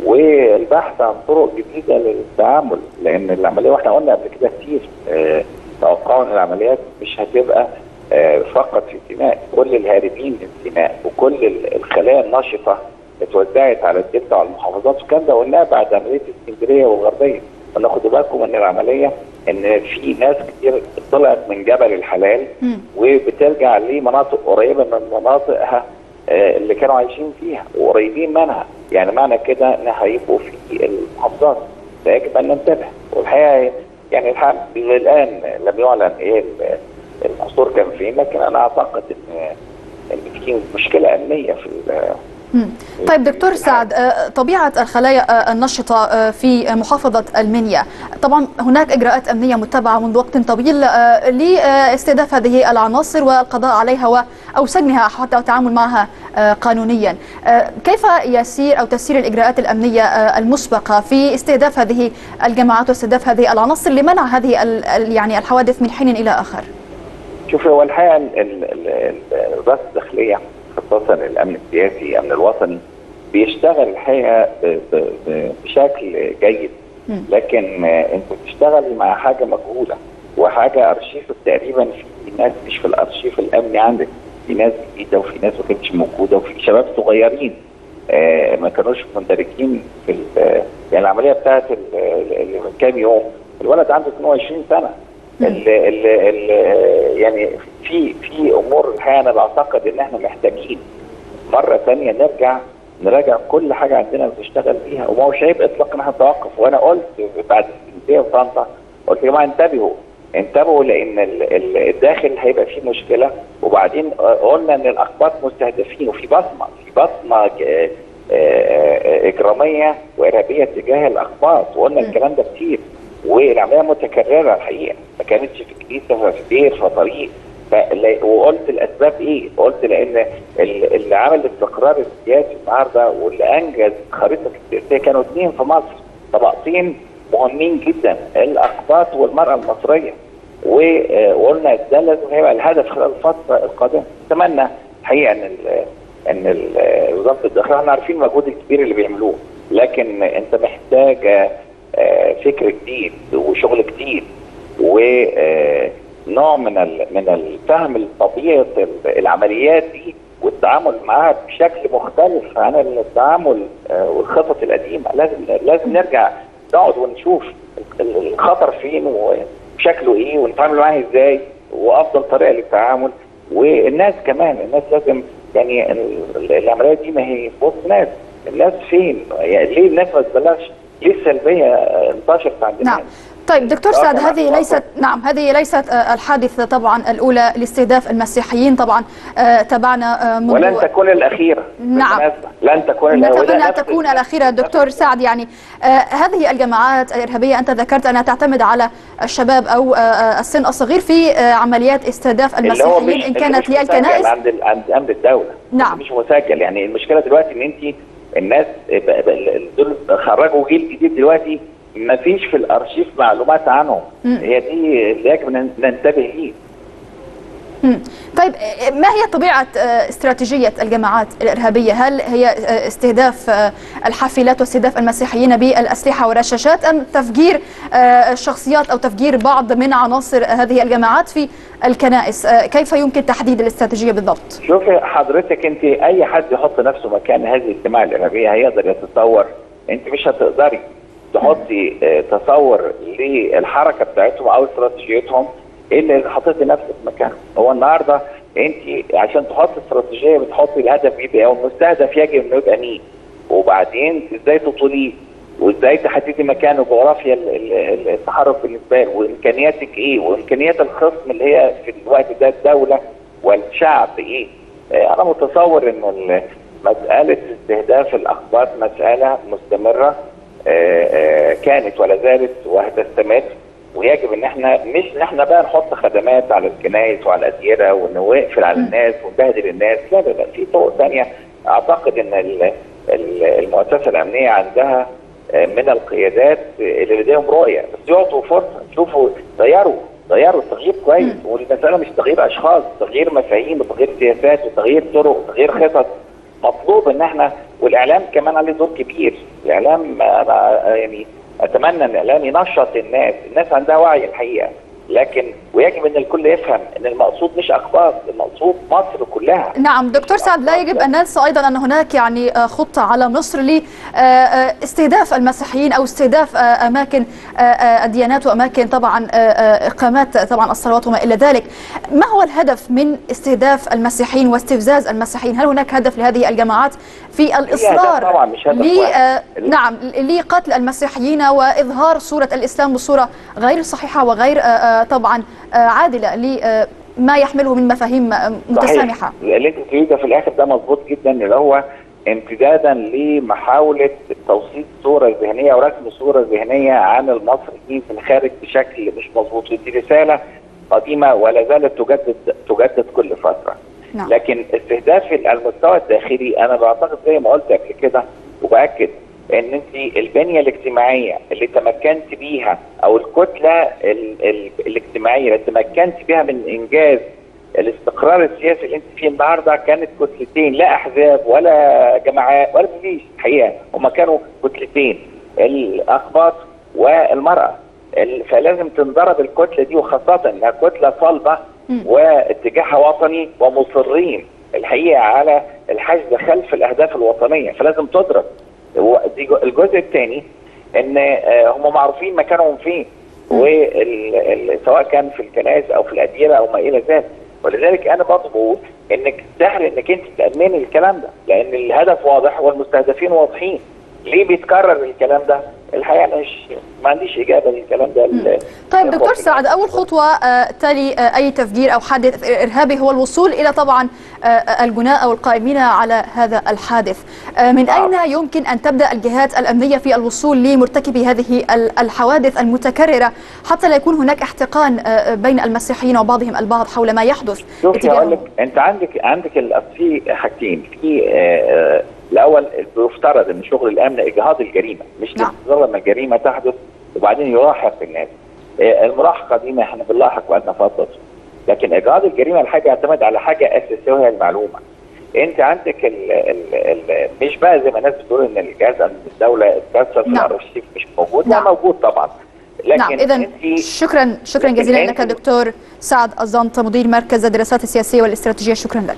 والبحث عن طرق جديدة للتعامل، لأن العملية واحنا قلنا قبل كده كتير توقعوا ان العمليات مش هتبقى فقط في انتماء، كل الهاربين انتماء وكل الخلايا النشطة اتوزعت على الدلتا وعلى المحافظات وكان ده قلناه بعد عمليه اسكندريه والغربيه. قلنا خدوا بالكم ان العمليه ان في ناس كتير طلعت من جبل الحلال وبترجع لمناطق قريبه من مناطقها اللي كانوا عايشين فيها وقريبين منها، يعني معنى كده ان هيبقوا في المحافظات، فيجب ان ننتبه. والحقيقه يعني الحق الان لم يعلن ايه المحصور كان فين، لكن انا اعتقد ان في مشكله امنيه في طيب دكتور سعد، طبيعة الخلايا النشطة في محافظة المنيا، طبعا هناك إجراءات أمنية متبعة منذ وقت طويل لاستهداف هذه العناصر والقضاء عليها أو سجنها حتى أو التعامل معها قانونيا. كيف يسير أو تسير الإجراءات الأمنية المسبقة في استهداف هذه الجماعات واستهداف هذه العناصر لمنع هذه يعني الحوادث من حين إلى آخر؟ شوف هو الحقيقة الرأس الداخلية خاصة الأمن السياسي الأمن الوطني بيشتغل الحقيقة بشكل جيد، لكن أنت بتشتغل مع حاجة مجهولة وحاجة أرشيف تقريبا في ناس مش في الأرشيف الأمني عندك، في ناس جديدة وفي ناس ما كانتش موجودة وفي شباب صغيرين ما كانوش مندركين في يعني العملية بتاعت من كام يوم الولد عنده 22 سنة. ال يعني في امور الحقيقه انا بعتقد ان احنا محتاجين مره ثانيه نراجع كل حاجه عندنا بنشتغل فيها، وما هوش عيب اطلاقا ان احنا نتوقف. وانا قلت بعد اسكندريه وطنطا قلت يا جماعه انتبهوا لان الداخل هيبقى فيه مشكله، وبعدين قلنا ان الاقباط مستهدفين وفي بصمه اجراميه وارهابيه تجاه الاقباط، وقلنا الكلام ده كتير والعمليه متكرره الحقيقه، ما كانتش في الكنيسه في دير في طريق. وقلت الاسباب ايه؟ قلت لان اللي عمل الاستقرار السياسي النهارده واللي انجز خريطه السياسيه كانوا اثنين في مصر، طبقتين مهمين جدا، الاقباط والمراه المصريه. وقلنا ده لازم هيبقى الهدف خلال الفتره القادمه. اتمنى الحقيقه ان وزاره الداخليه، احنا عارفين المجهود الكبير اللي بيعملوه، لكن انت محتاجه فكر جديد وشغل جديد ونوع من الفهم لطبيعه العمليات دي والتعامل معها بشكل مختلف عن التعامل والخطط القديمه. لازم نرجع نقعد ونشوف الخطر فين وشكله ايه ونتعامل معاه ازاي وافضل طريقه للتعامل. والناس كمان، الناس لازم يعني العمليه دي ما هي في وسط ناس، الناس فين؟ يعني ليه الناس ما تبلغش؟ ليه السلبيه انتشرت عند الناس؟ نعم. طيب دكتور سعد، هذه ليست الحادثة طبعا الأولى لاستهداف المسيحيين، طبعا تابعنا منذ ولن تكون الأخيرة. نعم لن تكون الأخيرة دكتور سعد. يعني هذه الجماعات الإرهابية أنت ذكرت أنها تعتمد على الشباب أو السن الصغير في عمليات استهداف المسيحيين إن كانت للكنائس عند أمر الدولة. نعم مش مسجل. يعني المشكلة دلوقتي إن أنت الناس دول خرجوا جيل جديد دلوقتي ما فيش في الارشيف معلومات عنهم. هي دي اللي يجب ان ننتبه ليه. طيب ما هي طبيعه استراتيجيه الجماعات الارهابيه؟ هل هي استهداف الحافلات واستهداف المسيحيين بالاسلحه والرشاشات ام تفجير الشخصيات او تفجير بعض من عناصر هذه الجماعات في الكنائس؟ كيف يمكن تحديد الاستراتيجيه بالضبط؟ شوفي حضرتك انت، اي حد يحط نفسه مكان هذه الجماعه الارهابيه هيقدر يتصور. انت مش هتقدري تحطي تصور للحركه بتاعتهم او استراتيجيتهم الا اذا حطيتي نفسك مكانهم. هو النهارده انت عشان تحطي استراتيجيه بتحطي الهدف ايه او المستهدف يجب انه يبقى مين، وبعدين ازاي تطوليه وازاي تحددي مكانه وجغرافيا التحرك بالنسبه له وامكانياتك ايه وامكانيات الخصم اللي هي في الوقت ده الدوله والشعب ايه. انا متصور ان مساله استهداف الاخبار مساله مستمره كانت ولا زالت وهتستمر، ويجب ان احنا مش نحن بقى نحط خدمات على الكنائس وعلى الاديره ونقفل على الناس ونبهدل الناس. لا لا، في طرق ثانيه. اعتقد ان المؤسسه الامنيه عندها من القيادات اللي لديهم رؤيه، بس يعطوا فرصه شوفوا غيروا التغيير كويس. والمساله مش تغيير اشخاص، تغيير مفاهيم وتغيير سياسات وتغيير طرق وتغيير خطط. مطلوب ان احنا والاعلام كمان عليه دور كبير. الاعلام انا يعني اتمنى ان الاعلام ينشط الناس عندها وعي الحقيقه، لكن ويجب ان الكل يفهم ان المقصود مش اخبار، المقصود مصر كلها. نعم دكتور سعد، لا يجب ان ننسى ايضا ان هناك يعني خطه على مصر لاستهداف المسيحيين او استهداف اماكن الديانات واماكن طبعا اقامات طبعا الصلوات وما الى ذلك. ما هو الهدف من استهداف المسيحيين واستفزاز المسيحيين؟ هل هناك هدف لهذه الجماعات في الاصرار طبعا مش هدف نعم لقتل المسيحيين واظهار صوره الاسلام بصوره غير صحيحه وغير طبعا عادله لما يحمله من مفاهيم متسامحه؟ اللي انت بتقوليه في الاخر ده مظبوط جدا، اللي هو امتدادا لمحاوله توصيل صوره ذهنيه ورسم صوره ذهنيه عن المصريين في الخارج بشكل مش مظبوط. دي رساله قديمه ولا زالت تجدد كل فتره. نعم. لكن استهداف المستوى الداخلي انا بعتقد زي ما قلت قبل كده وباكد ان انت البنيه الاجتماعيه اللي تمكنت بيها او الكتله الاجتماعيه اللي تمكنت بيها من انجاز الاستقرار السياسي اللي انت فيه النهارده كانت كتلتين، لا احزاب ولا جماعات ولا مفيش الحقيقه، هم كانوا كتلتين، الاخباط والمراه. فلازم تنضرب الكتله دي، وخاصه انها كتله صلبه واتجاهها وطني ومصرين الحقيقه على الحشد خلف الاهداف الوطنيه، فلازم تضرب. الجزء الثاني ان هم معروفين مكانهم فين، سواء كان في الكنائس او في الاديره او ما الى ذلك. ولذلك انا بطلب انك سهل انك انت تامني الكلام ده، لان الهدف واضح والمستهدفين واضحين. ليه بيتكرر الكلام ده؟ الحقيقه مش ما عنديش اجابه للكلام ده. طيب دكتور سعد، اول خطوه تلي اي تفجير او حادث ارهابي هو الوصول الى طبعا الجناة او القائمين على هذا الحادث. من اين يمكن ان تبدا الجهات الامنيه في الوصول لمرتكبي هذه الحوادث المتكرره حتى لا يكون هناك احتقان بين المسيحيين وبعضهم البعض حول ما يحدث؟ شوفي هقول لك، انت عندك في حاجتين. في الاول بيفترض ان شغل الامن اجهاض الجريمه، مش لمجرد ما الجريمه تحدث وبعدين يلاحق الناس. الملاحقه دي ما احنا بنلاحق بقالنا فتره، لكن اجهاض الجريمه الحاجه يعتمد على حاجه اساسيه وهي المعلومه. انت عندك مش بقى زي ما الناس بتقول ان الجهاز امن الدوله اتكسر في الارشيف مش موجود. لا موجود طبعا. نعم. إذن شكرا جزيلا لك دكتور سعد الزنط مدير مركز الدراسات السياسية والاستراتيجية، شكرا لك.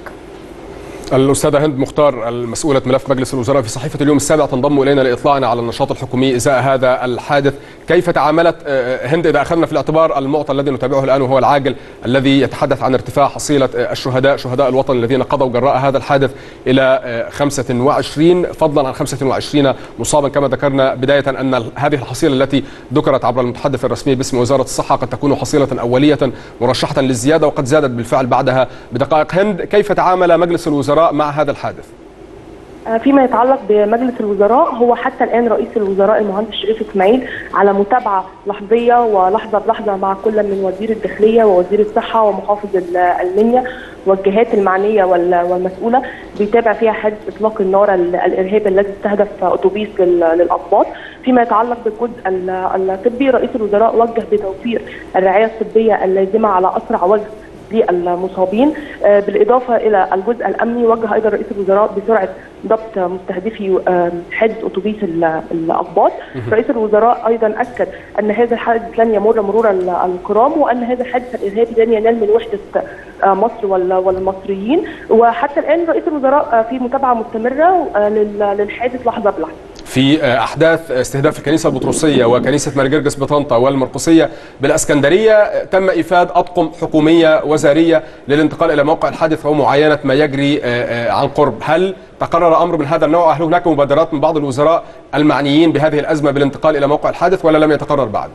الأستاذة هند مختار المسؤولة ملف مجلس الوزراء في صحيفة اليوم السابع تنضم إلينا لإطلاعنا على النشاط الحكومي إزاء هذا الحادث. كيف تعاملت هند إذا أخذنا في الاعتبار المعطى الذي نتابعه الآن وهو العاجل الذي يتحدث عن ارتفاع حصيلة الشهداء شهداء الوطن الذين قضوا جراء هذا الحادث إلى 25 فضلا عن 25 مصابا كما ذكرنا بداية أن هذه الحصيلة التي ذكرت عبر المتحدث الرسمي باسم وزارة الصحة قد تكون حصيلة أولية مرشحة للزيادة وقد زادت بالفعل بعدها بدقائق. هند كيف تعامل مجلس الوزراء مع هذا الحادث؟ فيما يتعلق بمجلس الوزراء هو حتى الآن رئيس الوزراء المهندس شريف اسماعيل على متابعة لحظية ولحظة بلحظة مع كل من وزير الداخلية ووزير الصحة ومحافظ المنيا والجهات المعنية والمسؤولة بيتابع فيها حادث إطلاق النار الإرهابي الذي استهدف أتوبيس للأضباط. فيما يتعلق بالجزء الطبي رئيس الوزراء وجه بتوفير الرعاية الطبية اللازمة على أسرع وجه للمصابين، بالاضافه الى الجزء الامني. وجه ايضا رئيس الوزراء بسرعه ضبط مستهدفي حادث اتوبيس الاقباط. رئيس الوزراء ايضا اكد ان هذا الحادث لن يمر مرور الكرام وان هذا الحادث الارهابي لن ينال من وحده مصر والمصريين. وحتى الان رئيس الوزراء في متابعه مستمره للحادث لحظه بلحظه. في أحداث استهداف الكنيسة البطرسية وكنيسة مارجرجس بطنطا والمرقسية بالأسكندرية تم إيفاد أطقم حكومية وزارية للانتقال إلى موقع الحادث ومعاينة ما يجري عن قرب. هل تقرر أمر من هذا النوع؟ هل هناك مبادرات من بعض الوزراء المعنيين بهذه الأزمة بالانتقال إلى موقع الحادث ولا لم يتقرر بعد؟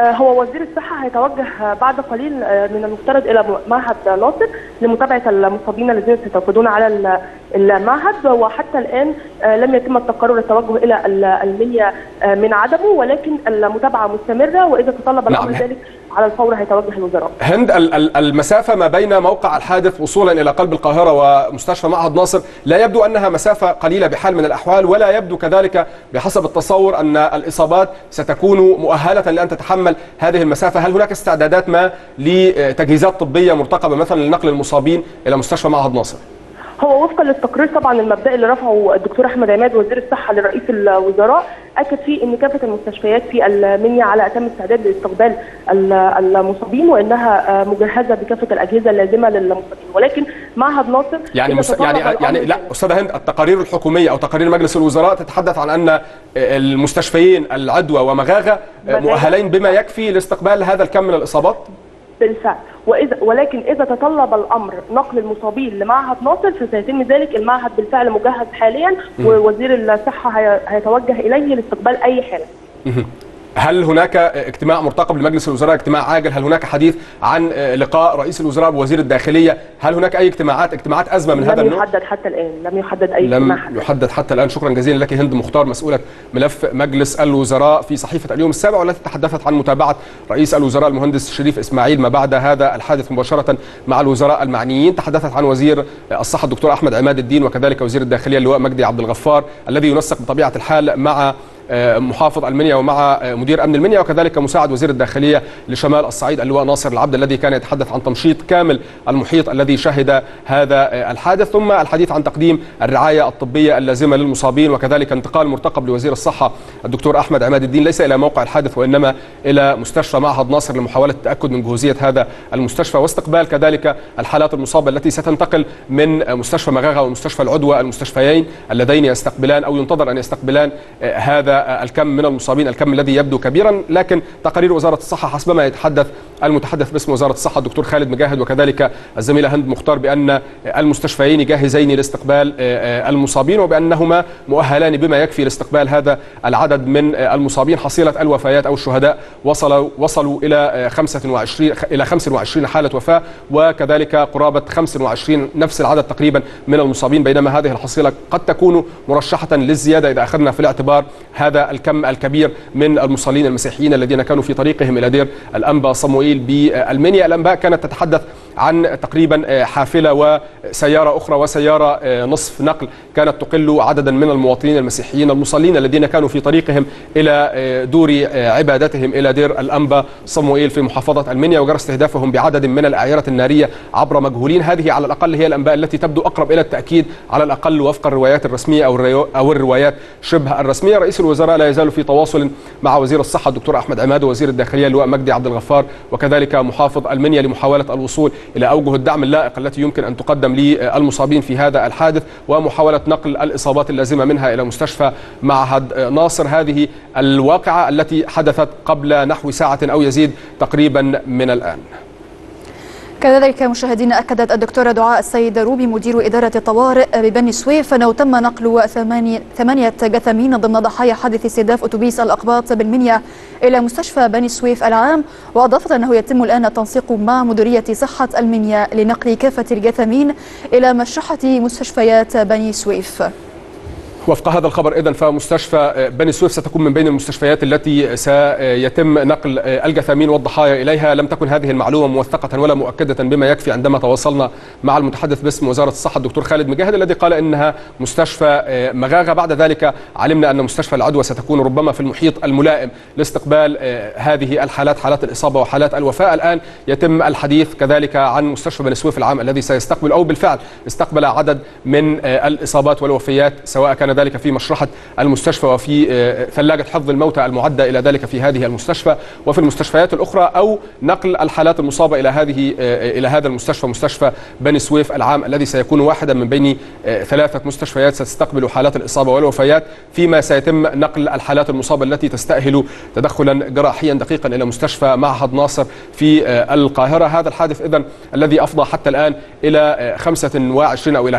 هو وزير الصحة هيتوجه بعد قليل من المفترض إلى معهد ناصر لمتابعة المصابين الذين سيتوافدون على المعهد. وحتى الآن لم يتم التقرر التوجه إلى المنيا من عدمه ولكن المتابعة مستمرة وإذا تطلب الأمر ذلك على الفور هيتوجه الوزراء. هند المسافة ما بين موقع الحادث وصولا إلى قلب القاهرة ومستشفى معهد ناصر لا يبدو أنها مسافة قليلة بحال من الأحوال ولا يبدو كذلك بحسب التصور أن الإصابات ستكون مؤهلة لأن تتحمل هذه المسافة. هل هناك استعدادات ما لتجهيزات طبية مرتقبة مثلا لنقل المصابين إلى مستشفى معهد ناصر؟ هو وفقا للتقرير طبعا المبدأ اللي رفعه الدكتور احمد عماد وزير الصحه لرئيس الوزراء اكد فيه ان كافه المستشفيات في المنيا على اتم استعداد لاستقبال المصابين وانها مجهزه بكافه الاجهزه اللازمه للمصابين. ولكن معهد ناصر يعني لا استاذه هند التقارير الحكوميه او تقارير مجلس الوزراء تتحدث عن ان المستشفيين العدوى ومغاغه مؤهلين بما يكفي لاستقبال هذا الكم من الاصابات؟ بالفعل. ولكن إذا تطلب الأمر نقل المصابين لمعهد ناصر فسيتم ذلك. المعهد بالفعل مجهز حاليا ووزير الصحة هيتوجه إليه لاستقبال أي حالة. هل هناك اجتماع مرتقب لمجلس الوزراء اجتماع عاجل؟ هل هناك حديث عن لقاء رئيس الوزراء بوزير الداخلية؟ هل هناك أي اجتماعات أزمة من هذا النوع؟ لم يحدد حتى الآن، لم يحدد أي اجتماع لم يحدد حتى الآن. شكرا جزيلا لك هند مختار مسؤولة ملف مجلس الوزراء في صحيفة اليوم السابع والتي تحدثت عن متابعة رئيس الوزراء المهندس شريف إسماعيل ما بعد هذا الحادث مباشرة مع الوزراء المعنيين. تحدثت عن وزير الصحة الدكتور أحمد عماد الدين وكذلك وزير الداخلية اللواء مجدي عبد الغفار الذي ينسق بطبيعة الحال مع محافظ المنيا ومع مدير أمن المنيا وكذلك مساعد وزير الداخلية لشمال الصعيد اللواء ناصر العبد الذي كان يتحدث عن تمشيط كامل المحيط الذي شهد هذا الحادث ثم الحديث عن تقديم الرعاية الطبية اللازمة للمصابين وكذلك انتقال مرتقب لوزير الصحة الدكتور أحمد عماد الدين ليس إلى موقع الحادث وإنما إلى مستشفى معهد ناصر لمحاولة التأكد من جهوزية هذا المستشفى واستقبال كذلك الحالات المصابة التي ستنتقل من مستشفى مغاغة ومستشفى العدوى المستشفيين اللذين يستقبلان أو ينتظر أن يستقبلان هذا الكم من المصابين الكم الذي يبدو كبيرا. لكن تقارير وزارة الصحة حسبما يتحدث المتحدث باسم وزارة الصحة الدكتور خالد مجاهد وكذلك الزميلة هند مختار بأن المستشفيين جاهزين لاستقبال المصابين وبأنهما مؤهلان بما يكفي لاستقبال هذا العدد من المصابين. حصيلة الوفيات أو الشهداء وصلوا إلى 25 حالة وفاة وكذلك قرابة 25 نفس العدد تقريبا من المصابين بينما هذه الحصيلة قد تكون مرشحة للزيادة إذا أخذنا في الاعتبار هذا الكم الكبير من المصلين المسيحيين الذين كانوا في طريقهم إلى دير الانبا صموئيل بالمنيا. الانباء كانت تتحدث عن تقريبا حافلة وسيارة أخرى وسيارة نصف نقل كانت تقل عددا من المواطنين المسيحيين المصلين الذين كانوا في طريقهم إلى دور عبادتهم إلى دير الانبا صموئيل في محافظة المنيا، وجرى استهدافهم بعدد من الأعيرة النارية عبر مجهولين. هذه على الأقل هي الأنباء التي تبدو أقرب إلى التأكيد على الأقل وفق الروايات الرسمية أو الروايات شبه الرسمية. رئيس الوزراء لا يزال في تواصل مع وزير الصحة الدكتور احمد عماد ووزير الداخلية اللواء مجدي عبد الغفار وكذلك محافظ المنيا لمحاولة الوصول إلى أوجه الدعم اللائق التي يمكن أن تقدم للمصابين في هذا الحادث ومحاولة نقل الإصابات اللازمة منها إلى مستشفى معهد ناصر. هذه الواقعة التي حدثت قبل نحو ساعة أو يزيد تقريبا من الآن. كذلك مشاهدينا، أكدت الدكتورة دعاء السيدة روبي مدير إدارة الطوارئ ببني سويف أنه تم نقل 8 جثمين ضمن ضحايا حادث استهداف أتوبيس الأقباط بالمنيا إلى مستشفى بني سويف العام، وأضافت أنه يتم الآن التنسيق مع مديرية صحة المنيا لنقل كافة الجثمين إلى مشرحة مستشفيات بني سويف. وفق هذا الخبر إذن فمستشفى بني سويف ستكون من بين المستشفيات التي سيتم نقل الجثامين والضحايا إليها. لم تكن هذه المعلومة موثقة ولا مؤكدة بما يكفي عندما تواصلنا مع المتحدث باسم وزارة الصحة الدكتور خالد مجاهد الذي قال إنها مستشفى مغاغة. بعد ذلك علمنا أن مستشفى العدوى ستكون ربما في المحيط الملائم لاستقبال هذه الحالات، حالات الإصابة وحالات الوفاة. الآن يتم الحديث كذلك عن مستشفى بني سويف العام الذي سيستقبل أو بالفعل استقبل عدد من الإصابات والوفيات، سواء كان ذلك في مشرحة المستشفى وفي ثلاجة حفظ الموتى المعدة إلى ذلك في هذه المستشفى وفي المستشفيات الأخرى، أو نقل الحالات المصابة إلى هذا المستشفى، مستشفى بني سويف العام الذي سيكون واحدا من بين 3 مستشفيات ستستقبل حالات الإصابة والوفيات، فيما سيتم نقل الحالات المصابة التي تستأهل تدخلا جراحيا دقيقا إلى مستشفى معهد ناصر في القاهرة. هذا الحادث إذن الذي أفضى حتى الآن إلى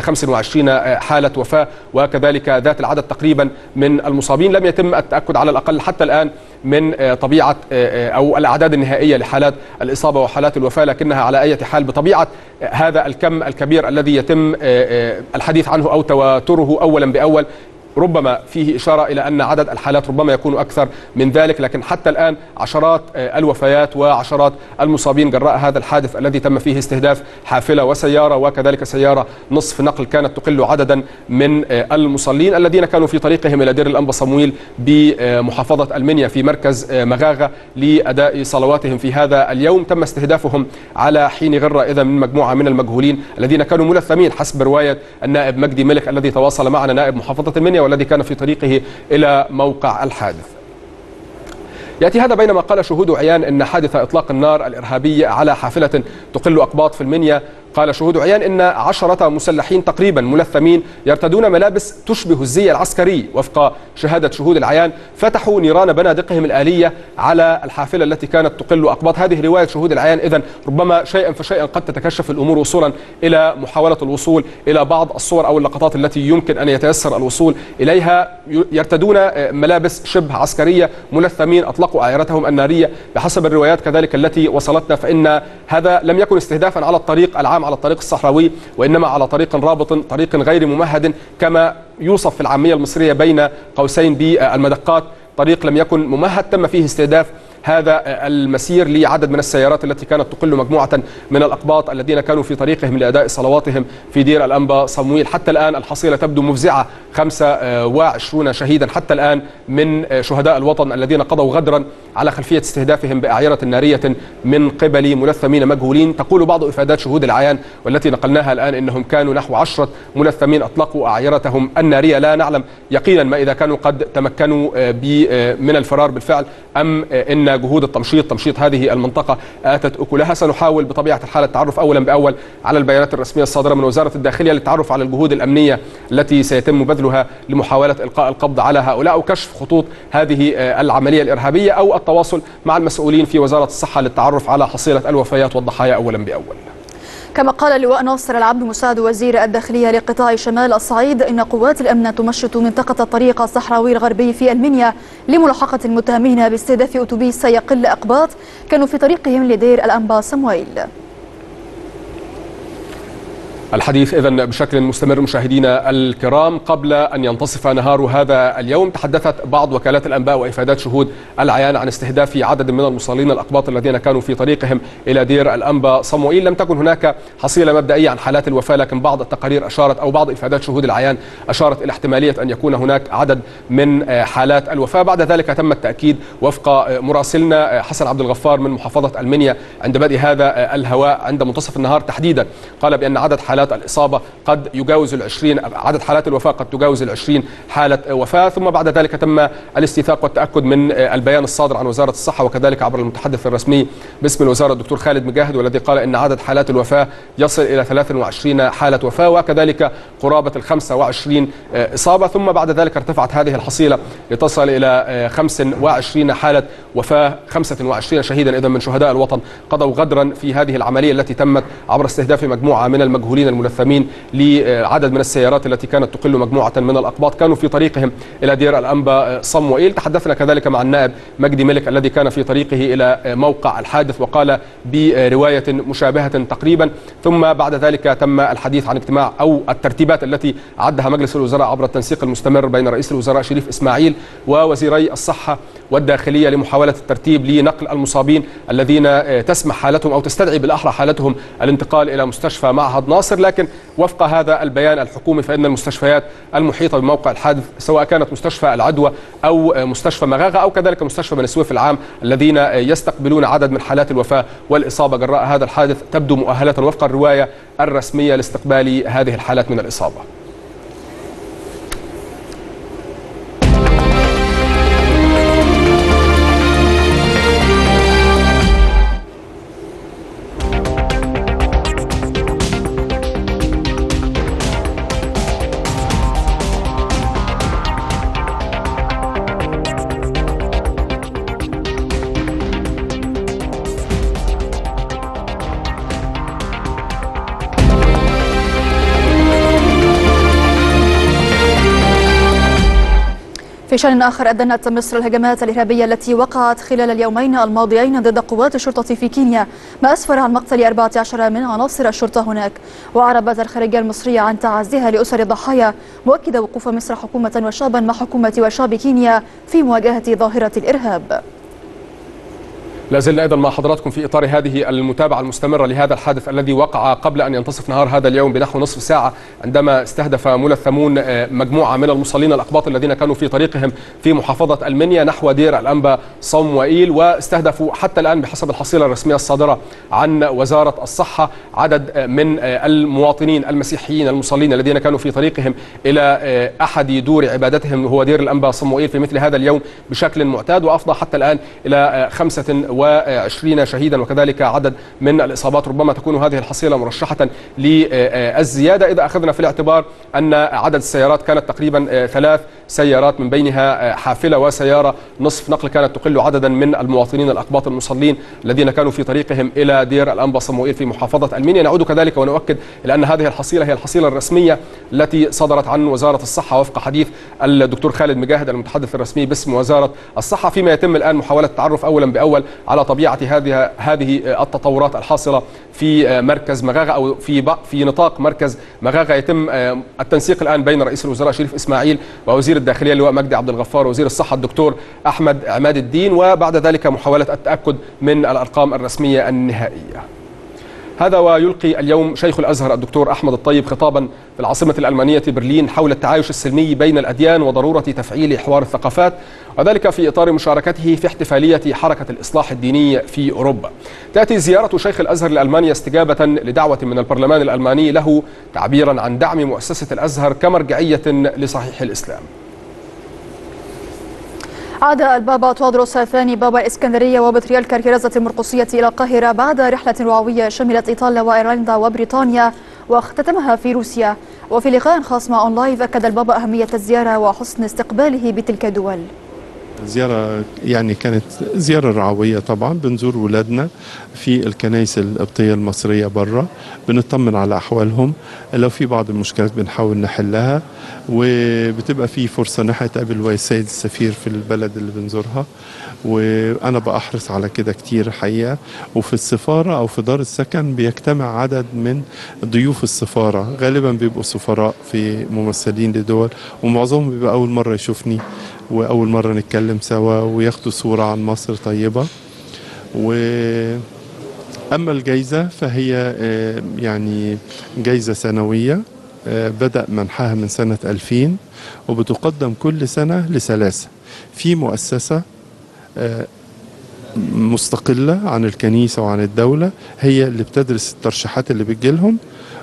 25 حالة وفاة وكذلك ذات العدد تقريبا من المصابين. لم يتم التأكد على الأقل حتى الآن من طبيعة أو الأعداد النهائية لحالات الإصابة وحالات الوفاة، لكنها على أي حال بطبيعة هذا الكم الكبير الذي يتم الحديث عنه أو تواتره أولا بأول ربما فيه إشارة إلى أن عدد الحالات ربما يكون أكثر من ذلك، لكن حتى الآن عشرات الوفيات وعشرات المصابين جراء هذا الحادث الذي تم فيه استهداف حافلة وسيارة وكذلك سيارة نصف نقل كانت تقل عددا من المصلين الذين كانوا في طريقهم إلى دير الانبا صموئيل بمحافظة المنيا في مركز مغاغة لأداء صلواتهم في هذا اليوم. تم استهدافهم على حين غرة إذا من مجموعة من المجهولين الذين كانوا ملثمين حسب رواية النائب مجدي ملك الذي تواصل معنا نائب محافظة المنيا والذي كان في طريقه إلى موقع الحادث. يأتي هذا بينما قال شهود عيان إن حادث إطلاق النار الإرهابي على حافلة تقل أقباط في المنيا، قال شهود عيان إن 10 مسلحين تقريبا ملثمين يرتدون ملابس تشبه الزي العسكري وفق شهادة شهود العيان فتحوا نيران بنادقهم الآلية على الحافلة التي كانت تقل أقباط. هذه رواية شهود العيان. إذن ربما شيئا فشيئا قد تتكشف الأمور وصولا إلى محاولة الوصول إلى بعض الصور أو اللقطات التي يمكن أن يتيسر الوصول إليها. يرتدون ملابس شبه عسكرية ملثمين أطلقوا أعيرتهم النارية بحسب الروايات كذلك التي وصلتنا، فإن هذا لم يكن استهدافا على الطريق العام على الطريق الصحراوي وإنما على طريق رابط، طريق غير ممهد كما يوصف في العامية المصرية بين قوسين بالمدقات، طريق لم يكن ممهد. تم فيه استهداف هذا المسير لعدد من السيارات التي كانت تقل مجموعة من الأقباط الذين كانوا في طريقهم لأداء صلواتهم في دير الانبا صموئيل. حتى الآن الحصيلة تبدو مفزعة، 25 شهيدا حتى الآن من شهداء الوطن الذين قضوا غدرا على خلفية استهدافهم بأعيرة نارية من قبل ملثمين مجهولين. تقول بعض إفادات شهود العيان والتي نقلناها الآن إنهم كانوا نحو 10 ملثمين أطلقوا أعيرتهم النارية. لا نعلم يقينا ما إذا كانوا قد تمكنوا من الفرار بالفعل أم إن جهود تمشيط هذه المنطقة آتت أكلها. سنحاول بطبيعة الحال التعرف أولا بأول على البيانات الرسمية الصادرة من وزارة الداخلية للتعرف على الجهود الأمنية التي سيتم بذلها لمحاولة إلقاء القبض على هؤلاء أو كشف خطوط هذه العملية الإرهابية، أو التواصل مع المسؤولين في وزارة الصحة للتعرف على حصيلة الوفيات والضحايا أولا بأول. كما قال اللواء ناصر العبد مساعد وزير الداخلية لقطاع شمال الصعيد إن قوات الأمن تمشط منطقة الطريق الصحراوي الغربي في المنيا لملاحقة المتهمين باستهداف أتوبيس يقل أقباط كانوا في طريقهم لدير الانبا صموئيل. الحديث إذن بشكل مستمر مشاهدينا الكرام. قبل أن ينتصف نهار هذا اليوم تحدثت بعض وكالات الأنباء وإفادات شهود العيان عن استهداف عدد من المصلين الأقباط الذين كانوا في طريقهم إلى دير الانبا صموئيل. لم تكن هناك حصيلة مبدئية عن حالات الوفاة، لكن بعض التقارير أشارت أو بعض إفادات شهود العيان أشارت إلى احتمالية أن يكون هناك عدد من حالات الوفاة. بعد ذلك تم التأكيد وفق مراسلنا حسن عبد الغفار من محافظة المنيا عند بدء هذا الهواء عند منتصف النهار تحديدا، قال بأن عدد حالات الإصابة قد يجاوز ال20، عدد حالات الوفاة قد تجاوز ال20 حالة وفاة. ثم بعد ذلك تم الاستيثاق والتأكد من البيان الصادر عن وزارة الصحة وكذلك عبر المتحدث الرسمي باسم الوزارة الدكتور خالد مجاهد، والذي قال إن عدد حالات الوفاة يصل إلى 23 حالة وفاة وكذلك قرابة ال25 إصابة. ثم بعد ذلك ارتفعت هذه الحصيلة لتصل إلى 25 حالة وفاة، 25 شهيدا إذا من شهداء الوطن قضوا غدرا في هذه العملية التي تمت عبر استهداف مجموعة من المجهولين الملثمين لعدد من السيارات التي كانت تقل مجموعة من الأقباط كانوا في طريقهم إلى دير الانبا صموئيل. تحدثنا كذلك مع النائب مجدي ملك الذي كان في طريقه إلى موقع الحادث وقال برواية مشابهة تقريبا. ثم بعد ذلك تم الحديث عن اجتماع أو الترتيبات التي عدها مجلس الوزراء عبر التنسيق المستمر بين رئيس الوزراء شريف اسماعيل ووزيري الصحة والداخلية لمحاولة الترتيب لنقل المصابين الذين تسمح حالتهم أو تستدعي بالأحرى حالتهم الانتقال إلى مستشفى معهد ناصر. لكن وفق هذا البيان الحكومي فإن المستشفيات المحيطة بموقع الحادث سواء كانت مستشفى العدوى أو مستشفى مغاغة أو كذلك مستشفى بني سويف العام الذين يستقبلون عدد من حالات الوفاة والإصابة جراء هذا الحادث تبدو مؤهلة وفق الرواية الرسمية لاستقبال هذه الحالات من الإصابة. في شأن آخر، أدنت مصر الهجمات الإرهابية التي وقعت خلال اليومين الماضيين ضد قوات الشرطة في كينيا، ما أسفر عن مقتل 14 من عناصر الشرطة هناك. وأعربت الخارجية المصرية عن تعزيها لأسر الضحايا، مؤكدة وقوف مصر حكومة وشعبا مع حكومة وشعب كينيا في مواجهة ظاهرة الإرهاب. لازلنا أيضا مع حضراتكم في إطار هذه المتابعة المستمرة لهذا الحادث الذي وقع قبل أن ينتصف نهار هذا اليوم بنحو نصف ساعة، عندما استهدف ملثمون مجموعة من المصلين الأقباط الذين كانوا في طريقهم في محافظة المنيا نحو دير الانبا صموئيل، واستهدفوا حتى الآن بحسب الحصيلة الرسمية الصادرة عن وزارة الصحة عدد من المواطنين المسيحيين المصلين الذين كانوا في طريقهم إلى أحد دور عبادتهم وهو دير الانبا صموئيل في مثل هذا اليوم بشكل معتاد، وأفضى حتى الآن إلى 25 شهيدا وكذلك عدد من الإصابات. ربما تكون هذه الحصيلة مرشحة للزيادة إذا أخذنا في الاعتبار أن عدد السيارات كانت تقريبا 3 سيارات من بينها حافلة وسيارة نصف نقل كانت تقل عددا من المواطنين الأقباط المصلين الذين كانوا في طريقهم إلى دير الانبا صموئيل في محافظة المنيا. نعود كذلك ونؤكد لأن هذه الحصيلة هي الحصيلة الرسمية التي صدرت عن وزارة الصحة وفق حديث الدكتور خالد مجاهد المتحدث الرسمي باسم وزارة الصحة، فيما يتم الآن محاولة التعرف أولا بأول على طبيعة هذه التطورات الحاصلة في مركز مغاغة أو في نطاق مركز مغاغة. يتم التنسيق الآن بين رئيس الوزراء شريف إسماعيل ووزير الداخلية اللواء مجدي عبد الغفار ووزير الصحة الدكتور احمد عماد الدين، وبعد ذلك محاولة التأكد من الأرقام الرسمية النهائية. هذا ويلقي اليوم شيخ الأزهر الدكتور أحمد الطيب خطابا في العاصمة الألمانية برلين حول التعايش السلمي بين الأديان وضرورة تفعيل حوار الثقافات، وذلك في إطار مشاركته في احتفالية حركة الإصلاح الديني في أوروبا. تأتي زيارة شيخ الأزهر لألمانيا استجابة لدعوة من البرلمان الألماني له تعبيرا عن دعم مؤسسة الأزهر كمرجعية لصحيح الإسلام. عاد البابا تواضروس الثاني بابا الإسكندرية وبطريرك الكرازة المرقصية إلى القاهرة بعد رحلة وعوية شملت إيطاليا وأيرلندا وبريطانيا واختتمها في روسيا. وفي لقاء خاص مع أون لايف أكد البابا أهمية الزيارة وحسن استقباله بتلك الدول. زيارة يعني كانت زيارة رعوية طبعا، بنزور ولادنا في الكنائس القبطية المصرية برا، بنطمن على أحوالهم، لو في بعض المشكلات بنحاول نحلها، وبتبقى في فرصة نحن نتقابل ويا السيد السفير في البلد اللي بنزورها، وأنا بأحرص على كده كتير حقيقة. وفي السفارة أو في دار السكن بيجتمع عدد من ضيوف السفارة، غالبا بيبقوا سفراء في ممثلين لدول، ومعظمهم بيبقى أول مرة يشوفني وأول مرة نتكلم سوا، وياخدوا صورة عن مصر طيبة. وأما الجائزة فهي يعني جائزة سنوية بدأ منحها من سنة 2000، وبتقدم كل سنة لثلاثة في مؤسسة مستقلة عن الكنيسة وعن الدولة، هي اللي بتدرس الترشيحات اللي بتجيلهم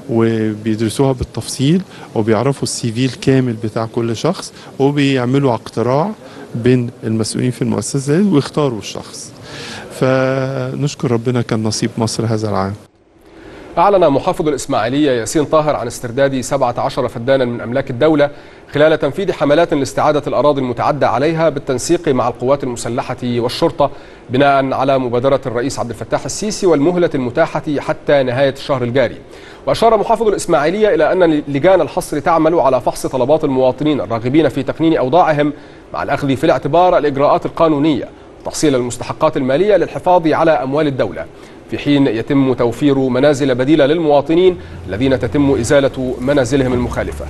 وبيدرسوها بالتفصيل، وبيعرفوا السي في الكامل بتاع كل شخص، وبيعملوا اقتراع بين المسؤولين في المؤسسة ويختاروا الشخص. فنشكر ربنا كان نصيب مصر هذا العام. أعلن محافظ الإسماعيلية ياسين طاهر عن استرداد 17 فدانا من أملاك الدولة خلال تنفيذ حملات لاستعادة الأراضي المتعدى عليها بالتنسيق مع القوات المسلحة والشرطة، بناء على مبادرة الرئيس عبد الفتاح السيسي والمهلة المتاحة حتى نهاية الشهر الجاري. وأشار محافظ الإسماعيلية إلى أن لجان الحصر تعمل على فحص طلبات المواطنين الراغبين في تقنين أوضاعهم، مع الأخذ في الاعتبار الإجراءات القانونية وتحصيل المستحقات المالية للحفاظ على أموال الدولة، في حين يتم توفير منازل بديلة للمواطنين الذين تتم إزالة منازلهم المخالفة.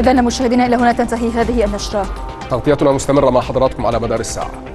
إذن مشاهدينا إلى هنا تنتهي هذه النشرة، تغطيتنا مستمرة مع حضراتكم على مدار الساعة.